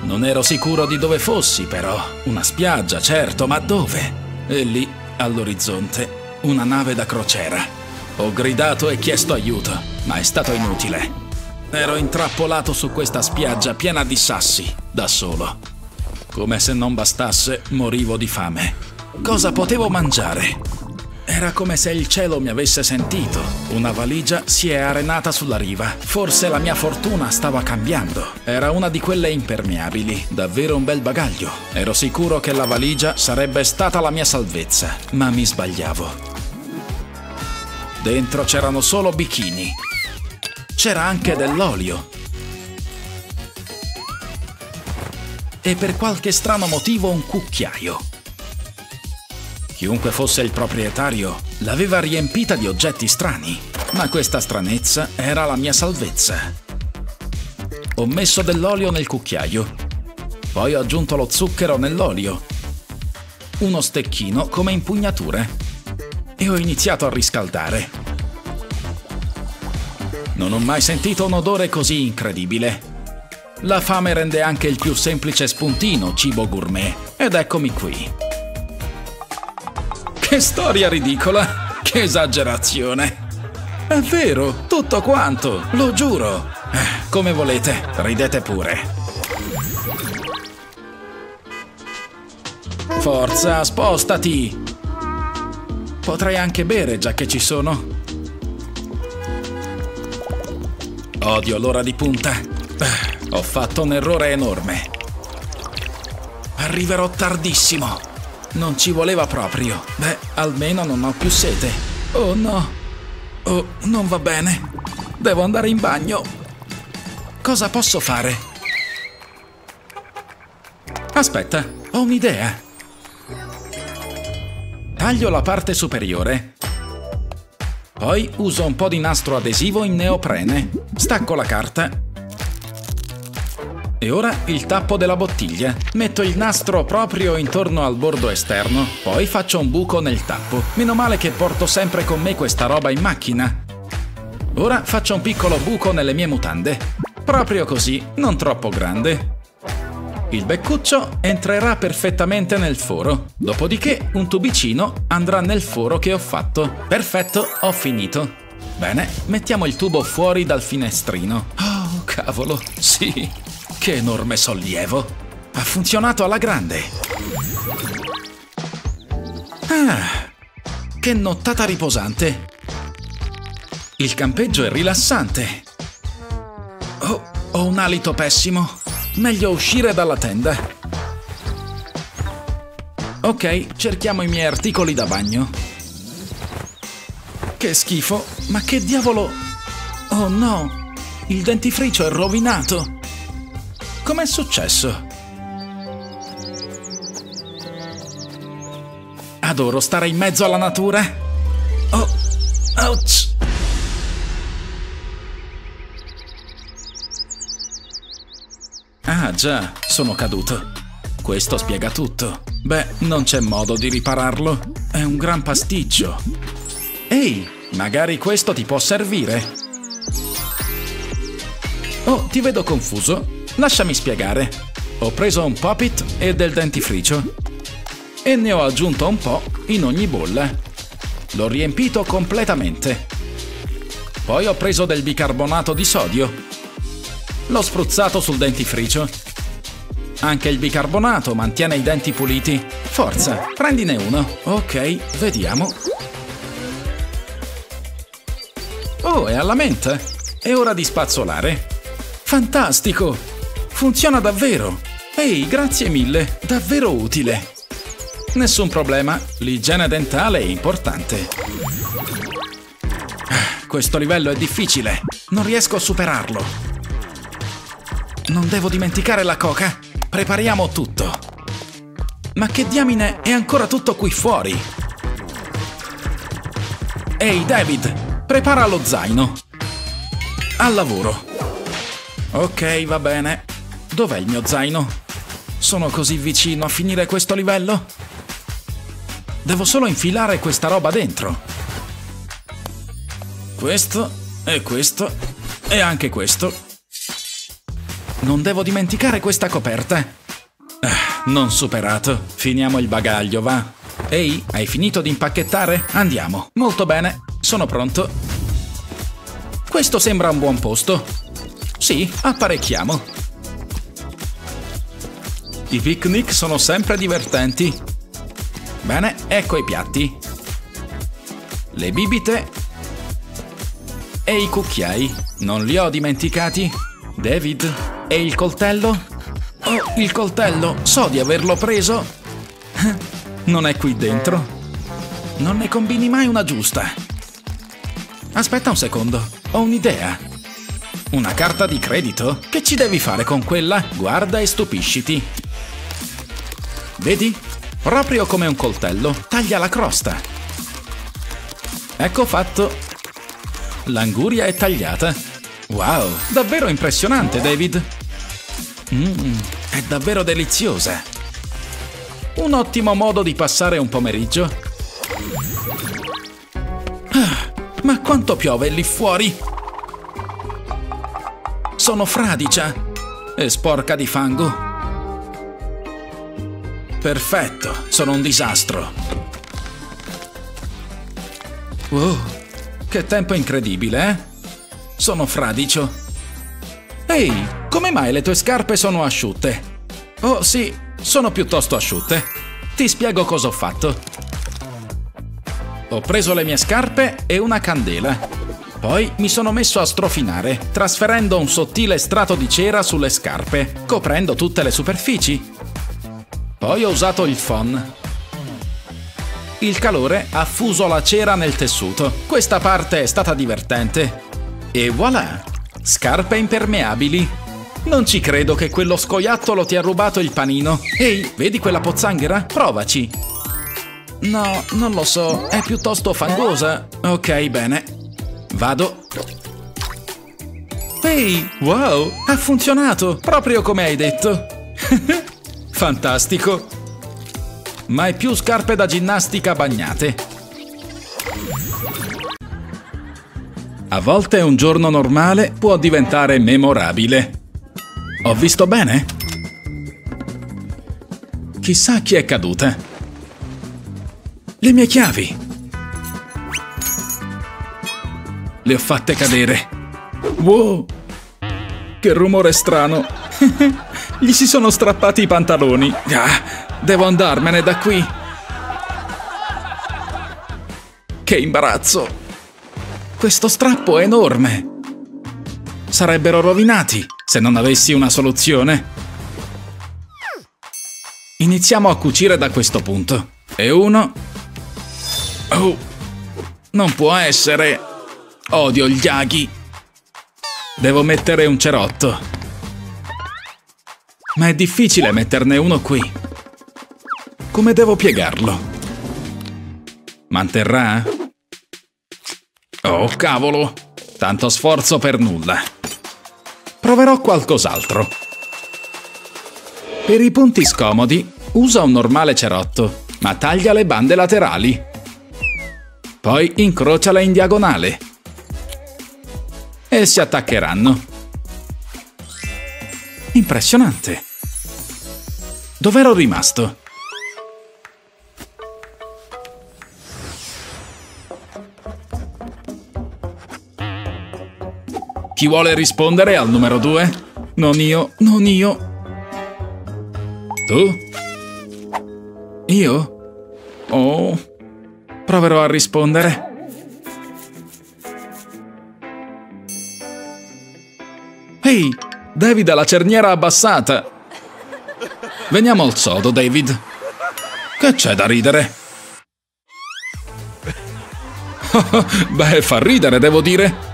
Non ero sicuro di dove fossi, però. Una spiaggia, certo, ma dove? E lì, all'orizzonte, una nave da crociera. Ho gridato e chiesto aiuto, ma è stato inutile. Ero intrappolato su questa spiaggia piena di sassi, da solo. Come se non bastasse, morivo di fame. Cosa potevo mangiare? Era come se il cielo mi avesse sentito. Una valigia si è arenata sulla riva. Forse la mia fortuna stava cambiando. Era una di quelle impermeabili, davvero un bel bagaglio. Ero sicuro che la valigia sarebbe stata la mia salvezza, ma mi sbagliavo. Dentro c'erano solo bikini. C'era anche dell'olio. E per qualche strano motivo un cucchiaio. Chiunque fosse il proprietario l'aveva riempita di oggetti strani, ma questa stranezza era la mia salvezza. Ho messo dell'olio nel cucchiaio, poi ho aggiunto lo zucchero nell'olio, uno stecchino come impugnature, e ho iniziato a riscaldare. Non ho mai sentito un odore così incredibile. La fame rende anche il più semplice spuntino cibo gourmet. Ed eccomi qui. Che storia ridicola! Che esagerazione! È vero, tutto quanto, lo giuro. Come volete, ridete pure. Forza, spostati! Potrei anche bere, già che ci sono. Odio l'ora di punta. Ho fatto un errore enorme. Arriverò tardissimo. Non ci voleva proprio. Beh, almeno non ho più sete. Oh no. Oh, non va bene. Devo andare in bagno. Cosa posso fare? Aspetta, ho un'idea. Taglio la parte superiore. Poi uso un po' di nastro adesivo in neoprene, stacco la carta e ora il tappo della bottiglia. Metto il nastro proprio intorno al bordo esterno, poi faccio un buco nel tappo. Meno male che porto sempre con me questa roba in macchina. Ora faccio un piccolo buco nelle mie mutande, proprio così, non troppo grande. Il beccuccio entrerà perfettamente nel foro, dopodiché un tubicino andrà nel foro che ho fatto. Perfetto, ho finito. Bene, mettiamo il tubo fuori dal finestrino. Oh, cavolo, sì, che enorme sollievo. Ha funzionato alla grande. Ah, che nottata riposante. Il campeggio è rilassante. Oh, ho un alito pessimo. Meglio uscire dalla tenda. Ok, cerchiamo i miei articoli da bagno. Che schifo, ma che diavolo... Oh no, il dentifricio è rovinato. Com'è successo? Adoro stare in mezzo alla natura. Oh, ouch! Ah già, sono caduto. Questo spiega tutto. Beh, non c'è modo di ripararlo. È un gran pasticcio. Ehi, magari questo ti può servire. Oh, ti vedo confuso. Lasciami spiegare. Ho preso un pop-it e del dentifricio. E ne ho aggiunto un po' in ogni bolla. L'ho riempito completamente. Poi ho preso del bicarbonato di sodio. L'ho spruzzato sul dentifricio. Anche il bicarbonato mantiene i denti puliti. Forza, prendine uno. Ok, vediamo. Oh, è alla menta. È ora di spazzolare. Fantastico! Funziona davvero! È Ehi, grazie mille, davvero utile! Nessun problema, l'igiene dentale è importante. Questo livello è difficile, non riesco a superarlo. Non devo dimenticare la coca, prepariamo tutto. Ma che diamine, è ancora tutto qui fuori! Ehi David, prepara lo zaino. Al lavoro. Ok, va bene. Dov'è il mio zaino? Sono così vicino a finire questo livello? Devo solo infilare questa roba dentro. Questo e anche questo. Non devo dimenticare questa coperta. Non superato. Finiamo il bagaglio, va. Ehi, hai finito di impacchettare? Andiamo. Molto bene, sono pronto. Questo sembra un buon posto. Sì, apparecchiamo. I picnic sono sempre divertenti. Bene, ecco i piatti. Le bibite e i cucchiai. Non li ho dimenticati. David, e il coltello? Oh, il coltello, so di averlo preso. Non è qui dentro. Non ne combini mai una giusta. Aspetta un secondo, ho un'idea. Una carta di credito? Che ci devi fare con quella? Guarda e stupisciti. Vedi? Proprio come un coltello, taglia la crosta. Ecco fatto. L'anguria è tagliata. Wow, davvero impressionante, David. È davvero deliziosa. Un ottimo modo di passare un pomeriggio. Ma quanto piove lì fuori? Sono fradicia e sporca di fango. Perfetto, sono un disastro. Wow, che tempo incredibile, eh? Sono fradicio. Ehi, come mai le tue scarpe sono asciutte? Oh sì, sono piuttosto asciutte. Ti spiego cosa ho fatto. Ho preso le mie scarpe e una candela. Poi mi sono messo a strofinare, trasferendo un sottile strato di cera sulle scarpe, coprendo tutte le superfici. Poi ho usato il phon. Il calore ha fuso la cera nel tessuto. Questa parte è stata divertente. E voilà! Scarpe impermeabili. Non ci credo che quello scoiattolo ti ha rubato il panino. Ehi, vedi quella pozzanghera? Provaci. No, non lo so. È piuttosto fangosa. Ok, bene. Vado. Ehi, wow! Ha funzionato! Proprio come hai detto. Fantastico! Mai più scarpe da ginnastica bagnate. A volte un giorno normale può diventare memorabile. Ho visto bene? Chissà chi è caduta. Le mie chiavi. Le ho fatte cadere. Wow! Che rumore strano! Gli si sono strappati i pantaloni. Devo andarmene da qui. Che imbarazzo. Questo strappo è enorme. Sarebbero rovinati se non avessi una soluzione. Iniziamo a cucire da questo punto. E uno. Oh, non può essere. Odio gli aghi. Devo mettere un cerotto. Ma è difficile metterne uno qui. Come devo piegarlo? Manterrà? Oh, cavolo! Tanto sforzo per nulla. Proverò qualcos'altro. Per i punti scomodi, usa un normale cerotto, ma taglia le bande laterali. Poi incrociale in diagonale. E si attaccheranno. Impressionante. Dov'ero rimasto? Chi vuole rispondere al numero 2? Non io. Tu? Io? Oh, proverò a rispondere. Ehi! David ha la cerniera abbassata. Veniamo al sodo, David. Che c'è da ridere? Beh, fa ridere, devo dire.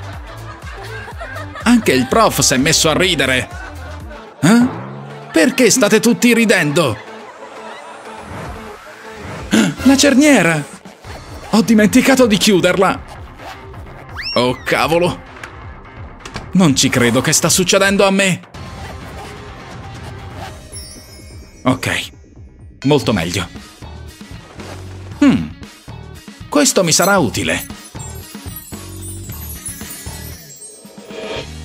Anche il prof si è messo a ridere. Eh? Perché state tutti ridendo? La cerniera! Ho dimenticato di chiuderla! Oh, cavolo! Non ci credo che sta succedendo a me! Ok, molto meglio. Questo mi sarà utile.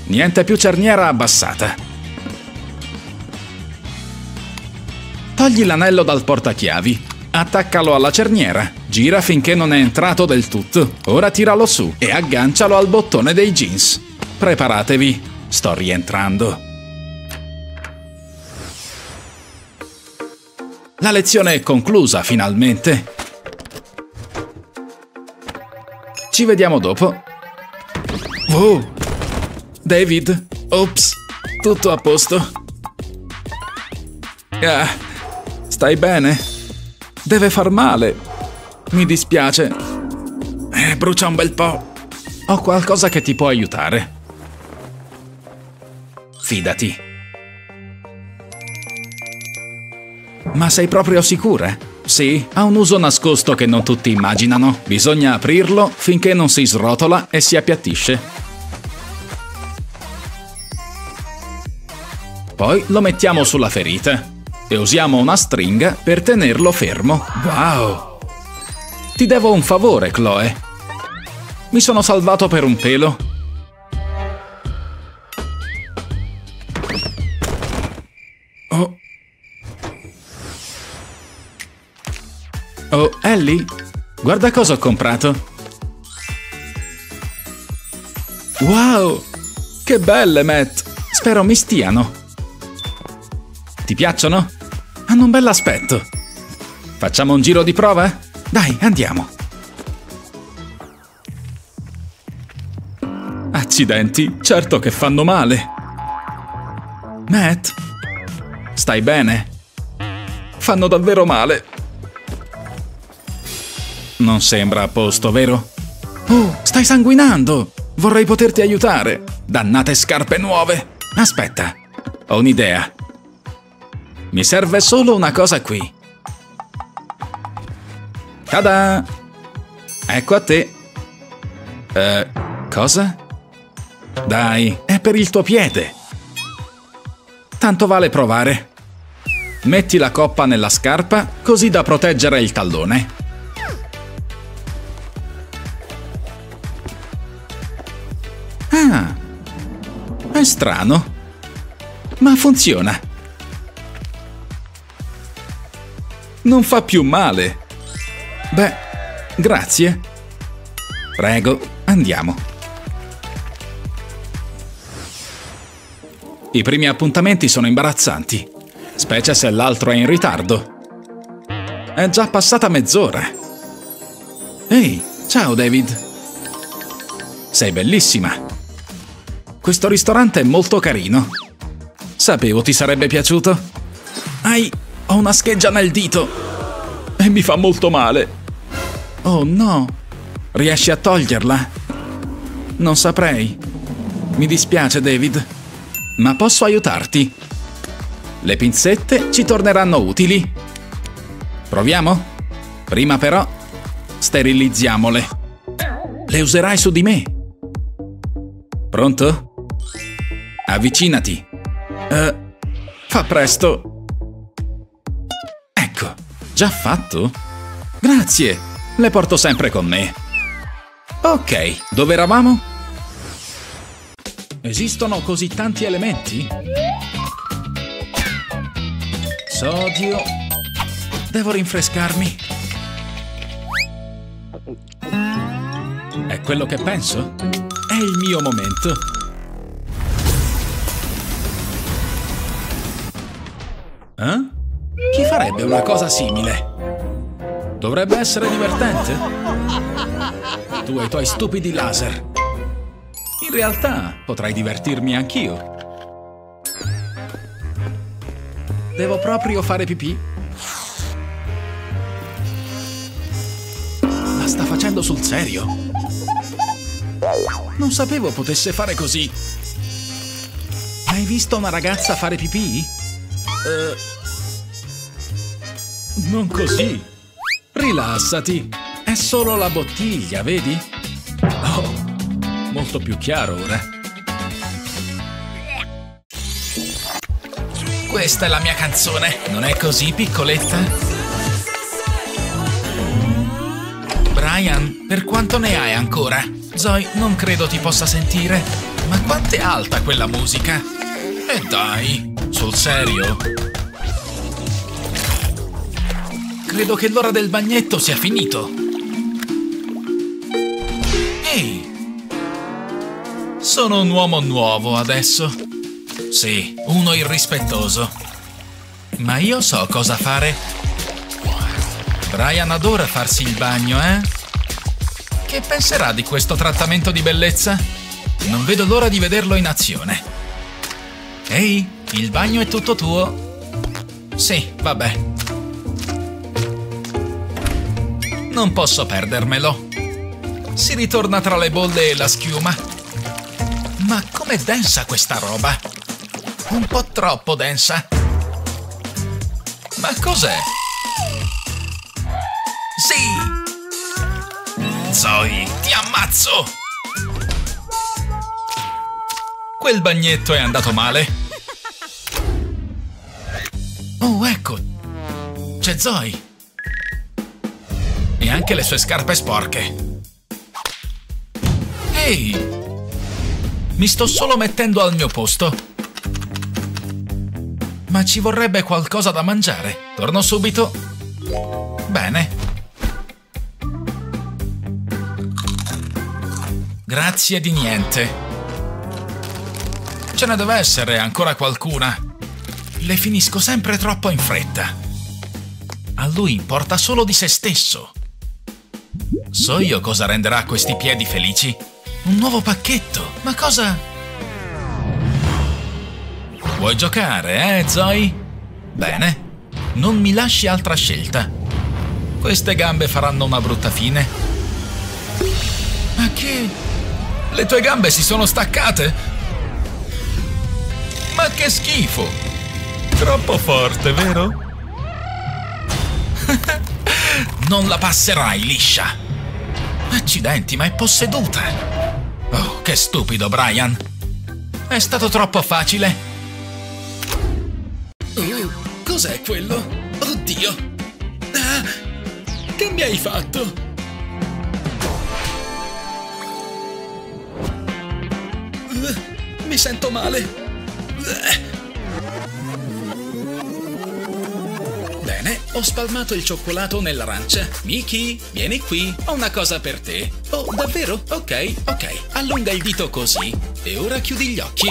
Niente più cerniera abbassata. Togli l'anello dal portachiavi. Attaccalo alla cerniera, gira finché non è entrato del tutto, ora tiralo su e aggancialo al bottone dei jeans. Preparatevi, sto rientrando. La lezione è conclusa finalmente. Ci vediamo dopo. Oh, David, ops, tutto a posto. Ah, stai bene? Deve far male. Mi dispiace. Brucia un bel po'. Ho qualcosa che ti può aiutare. Fidati. Ma sei proprio sicura? Sì, ha un uso nascosto che non tutti immaginano. Bisogna aprirlo finché non si srotola e si appiattisce. Poi lo mettiamo sulla ferita. E usiamo una stringa per tenerlo fermo. Wow! Ti devo un favore, Chloe. Mi sono salvato per un pelo. Oh. Oh, Ellie? Guarda cosa ho comprato. Wow! Che belle, Matt! Spero mi stiano. Ti piacciono? Hanno un bell'aspetto. Facciamo un giro di prova? Dai, andiamo. Accidenti, certo che fanno male. Matt? Stai bene? Fanno davvero male. Non sembra a posto, vero? Oh, stai sanguinando! Vorrei poterti aiutare. Dannate scarpe nuove. Aspetta, ho un'idea. Mi serve solo una cosa qui. Tada! Ecco a te. Cosa? Dai, è per il tuo piede. Tanto vale provare. Metti la coppa nella scarpa così da proteggere il tallone. Ah! È strano, ma funziona. Non fa più male. Beh, grazie. Prego, andiamo. I primi appuntamenti sono imbarazzanti, specie se l'altro è in ritardo. È già passata mezz'ora. Ehi, ciao David. Sei bellissima. Questo ristorante è molto carino. Sapevo ti sarebbe piaciuto. Ai... ho una scheggia nel dito e mi fa molto male. Oh no, riesci a toglierla? Non saprei. Mi dispiace David, ma posso aiutarti. Le pinzette ci torneranno utili. Proviamo? Prima però sterilizziamole. Le userai su di me. Pronto? Avvicinati. Fa presto. Già fatto? Grazie, le porto sempre con me. Ok, dove eravamo? Esistono così tanti elementi? Sodio. Devo rinfrescarmi. È quello che penso? È il mio momento. Eh? Chi farebbe una cosa simile? Dovrebbe essere divertente. Tu e i tuoi stupidi laser. In realtà potrei divertirmi anch'io. Devo proprio fare pipì? La sta facendo sul serio? Non sapevo potesse fare così. Hai visto una ragazza fare pipì? Non così. Rilassati. È solo la bottiglia, vedi? Oh, molto più chiaro ora. Questa è la mia canzone, non è così, piccoletta? Brian, per quanto ne hai ancora? Zoe, non credo ti possa sentire. Ma quanto è alta quella musica? E dai, sul serio? Credo che l'ora del bagnetto sia finito. Ehi! Sono un uomo nuovo adesso. Sì, uno irrispettoso. Ma io so cosa fare. Brian adora farsi il bagno, eh? Che penserà di questo trattamento di bellezza? Non vedo l'ora di vederlo in azione. Ehi, il bagno è tutto tuo? Sì, vabbè. Non posso perdermelo. Si ritorna tra le bolle e la schiuma. Ma com'è densa questa roba? Un po' troppo densa. Ma cos'è? Sì! Zoe, ti ammazzo! Quel bagnetto è andato male. Oh, ecco. C'è Zoe. E anche le sue scarpe sporche. Ehi! Mi sto solo mettendo al mio posto. Ma ci vorrebbe qualcosa da mangiare. Torno subito. Bene. Grazie di niente. Ce ne deve essere ancora qualcuna. Le finisco sempre troppo in fretta. A lui importa solo di se stesso. So io cosa renderà questi piedi felici. Un nuovo pacchetto. Ma cosa? Vuoi giocare, Zoe? Bene. Non mi lasci altra scelta. Queste gambe faranno una brutta fine. Ma che? Le tue gambe si sono staccate? Ma che schifo! Troppo forte, vero? Non la passerai, liscia. Accidenti, ma è posseduta! Oh, che stupido, Brian! È stato troppo facile! Cos'è quello? Oddio! Ah, che mi hai fatto? Mi sento male! Bene, ho spalmato il cioccolato nell'arancia. Mickey, vieni qui, ho una cosa per te. Oh, davvero? Ok. Allunga il dito così. E ora chiudi gli occhi.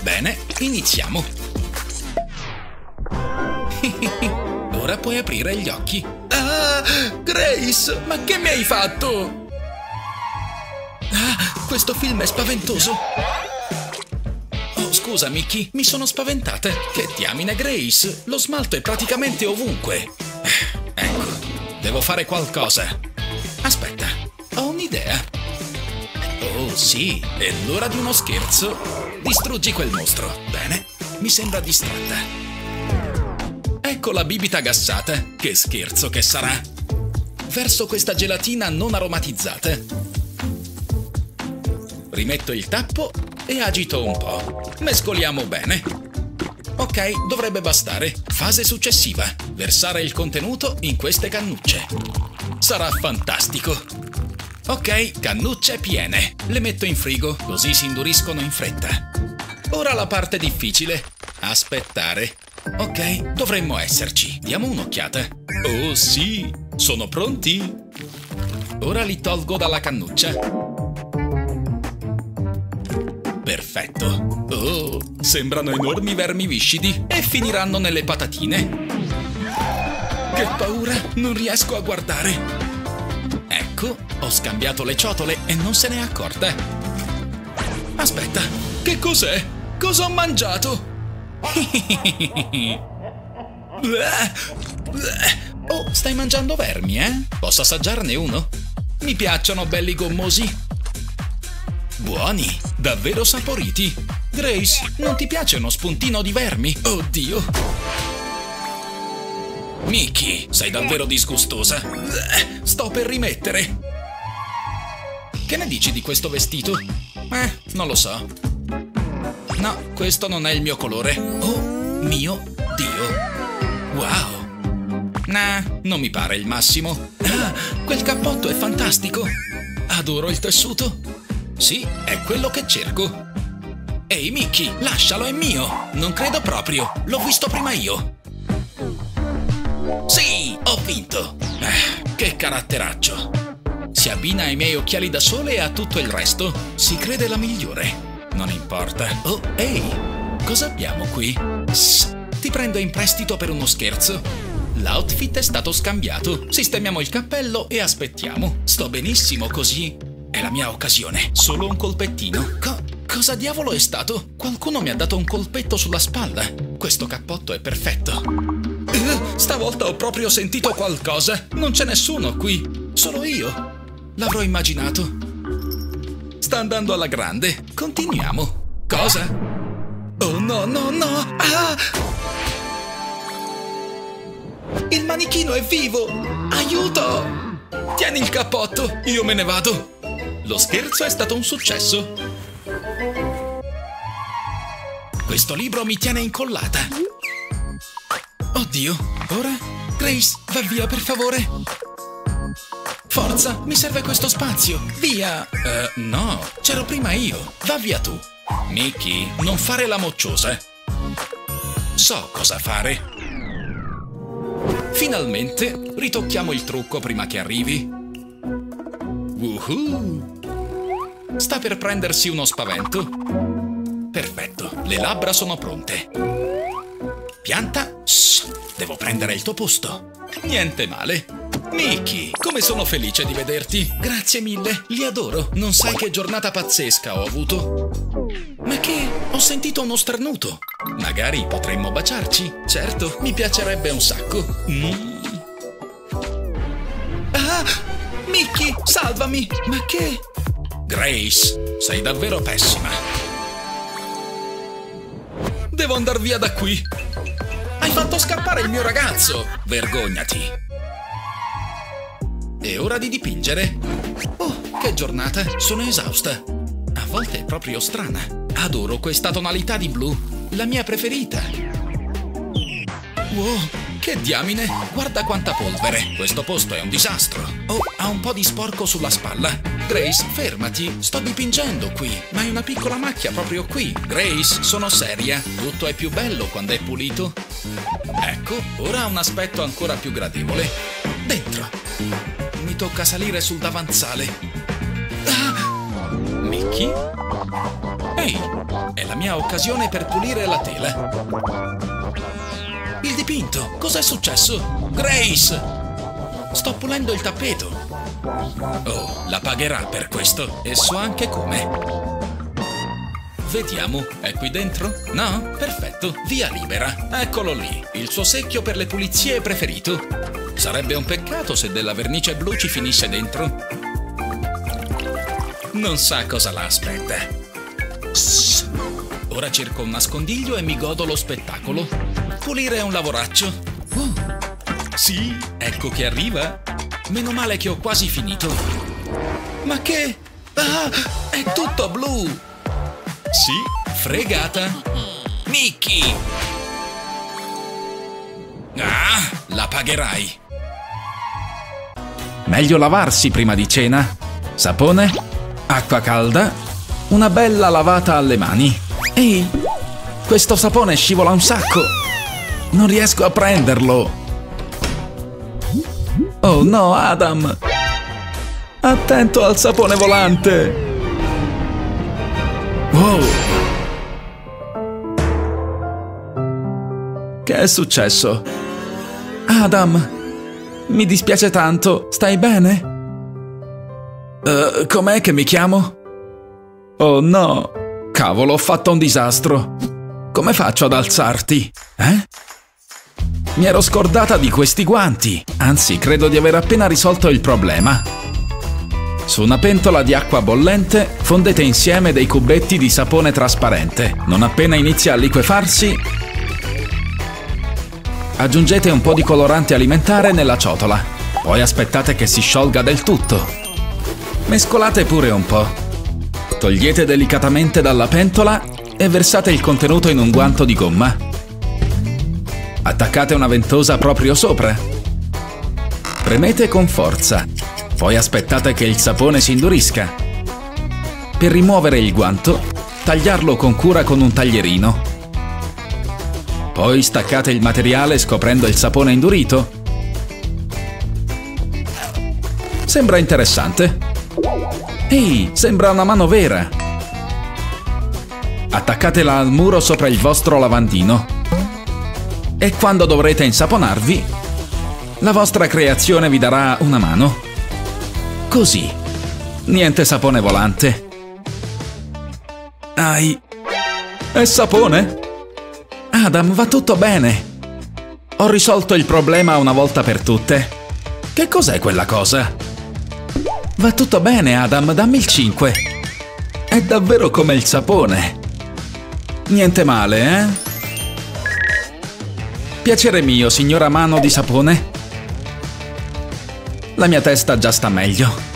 Bene, iniziamo. Ora puoi aprire gli occhi. Ah, Grace, ma che mi hai fatto? Ah, questo film è spaventoso. Scusa, Mickey, mi sono spaventata. Che diamine, Grace? Lo smalto è praticamente ovunque. Ecco, devo fare qualcosa. Aspetta, ho un'idea. Oh, sì, è l'ora di uno scherzo. Distruggi quel mostro. Bene, mi sembra distratta. Ecco la bibita gassata. Che scherzo che sarà. Verso questa gelatina non aromatizzata. Rimetto il tappo e agito un po'. Mescoliamo bene. Ok, dovrebbe bastare. Fase successiva. Versare il contenuto in queste cannucce. Sarà fantastico. Ok, cannucce piene. Le metto in frigo, così si induriscono in fretta. Ora la parte difficile. Aspettare. Ok, dovremmo esserci. Diamo un'occhiata. Oh sì, sono pronti. Ora li tolgo dalla cannuccia. Perfetto. Oh, sembrano enormi vermi viscidi e finiranno nelle patatine. Che paura, non riesco a guardare. Ecco, ho scambiato le ciotole e non se n'è accorta. Aspetta, che cos'è? Cosa ho mangiato? Oh, stai mangiando vermi, eh? Posso assaggiarne uno? Mi piacciono belli gommosi. Buoni, davvero saporiti. Grace, non ti piace uno spuntino di vermi? Oddio. Mickey, sei davvero disgustosa. Sto per rimettere. Che ne dici di questo vestito? Non lo so. No, questo non è il mio colore. Oh, mio Dio. Wow. Nah, non mi pare il massimo. Ah, quel cappotto è fantastico. Adoro il tessuto. Sì, è quello che cerco. Ehi, Mickey, lascialo, è mio. Non credo proprio, l'ho visto prima io. Sì, ho vinto. Che caratteraccio. Si abbina ai miei occhiali da sole e a tutto il resto. Si crede la migliore. Non importa. Oh, ehi, cosa abbiamo qui? Ti prendo in prestito per uno scherzo. L'outfit è stato scambiato. Sistemiamo il cappello e aspettiamo. Sto benissimo così. È la mia occasione. Solo un colpettino. Cosa diavolo è stato? Qualcuno mi ha dato un colpetto sulla spalla. Questo cappotto è perfetto. Stavolta ho proprio sentito qualcosa. Non c'è nessuno qui. Solo io. L'avrò immaginato. Sta andando alla grande. Continuiamo. Cosa? Oh no, no, no. Ah! Il manichino è vivo! Aiuto! Tieni il cappotto, io me ne vado! Lo scherzo è stato un successo! Questo libro mi tiene incollata! Oddio, ora? Grace, va via per favore! Forza, mi serve questo spazio! Via! No, c'ero prima io! Va via tu! Mickey, non fare la mocciosa! So cosa fare! Finalmente ritocchiamo il trucco prima che arrivi. Woohoo! Sta per prendersi uno spavento. Perfetto, le labbra sono pronte. Pianta, shh, devo prendere il tuo posto. Niente male. Mickey, come sono felice di vederti. Grazie mille, li adoro. Non sai che giornata pazzesca ho avuto. Ma che? Ho sentito uno starnuto. Magari potremmo baciarci. Certo, mi piacerebbe un sacco. Ah! Mickey, salvami! Ma che? Grace, sei davvero pessima. Devo andar via da qui. Hai fatto scappare il mio ragazzo. Vergognati. È ora di dipingere. Oh, che giornata. Sono esausta. A volte è proprio strana. Adoro questa tonalità di blu. La mia preferita. Wow, che diamine. Guarda quanta polvere. Questo posto è un disastro. Oh, ha un po' di sporco sulla spalla. Grace, fermati. Sto dipingendo qui. Ma è una piccola macchia proprio qui. Grace, sono seria. Tutto è più bello quando è pulito. Ecco, ora ha un aspetto ancora più gradevole. Dentro. Mi tocca salire sul davanzale. Ah! Mickey? Ehi, è la mia occasione per pulire la tela. Il dipinto, cos'è successo? Grace! Sto pulendo il tappeto. Oh, la pagherà per questo. E so anche come. Vediamo, è qui dentro? No? Perfetto, via libera. Eccolo lì, il suo secchio per le pulizie preferito. Sarebbe un peccato se della vernice blu ci finisse dentro. Non sa cosa la aspetta. Ora cerco un nascondiglio e mi godo lo spettacolo. Pulire è un lavoraccio. Sì, ecco che arriva. Meno male che ho quasi finito. Ma che? Ah, è tutto blu. Sì, fregata. Mickey! Ah, la pagherai. Meglio lavarsi prima di cena. Sapone, acqua calda. Una bella lavata alle mani. Ehi, questo sapone scivola un sacco. Non riesco a prenderlo. Oh no, Adam. Attento al sapone volante. Wow. Che è successo? Adam, mi dispiace tanto. Stai bene? Com'è che mi chiamo? Oh no! Cavolo, ho fatto un disastro! Come faccio ad alzarti? Eh? Mi ero scordata di questi guanti, anzi credo di aver appena risolto il problema. Su una pentola di acqua bollente fondete insieme dei cubetti di sapone trasparente. Non appena inizia a liquefarsi, aggiungete un po' di colorante alimentare nella ciotola. Poi aspettate che si sciolga del tutto. Mescolate pure un po'. Togliete delicatamente dalla pentola e versate il contenuto in un guanto di gomma. Attaccate una ventosa proprio sopra. Premete con forza. Poi aspettate che il sapone si indurisca. Per rimuovere il guanto, tagliarlo con cura con un taglierino. Poi staccate il materiale scoprendo il sapone indurito. Sembra interessante. Ehi, sembra una mano vera. Attaccatela al muro sopra il vostro lavandino. E quando dovrete insaponarvi, la vostra creazione vi darà una mano. Così. Niente sapone volante. Ai. È sapone? Adam, va tutto bene. Ho risolto il problema una volta per tutte. Che cos'è quella cosa? Va tutto bene, Adam, dammi il 5. È davvero come il sapone. Niente male, eh? Piacere mio, signora mano di sapone. La mia testa già sta meglio.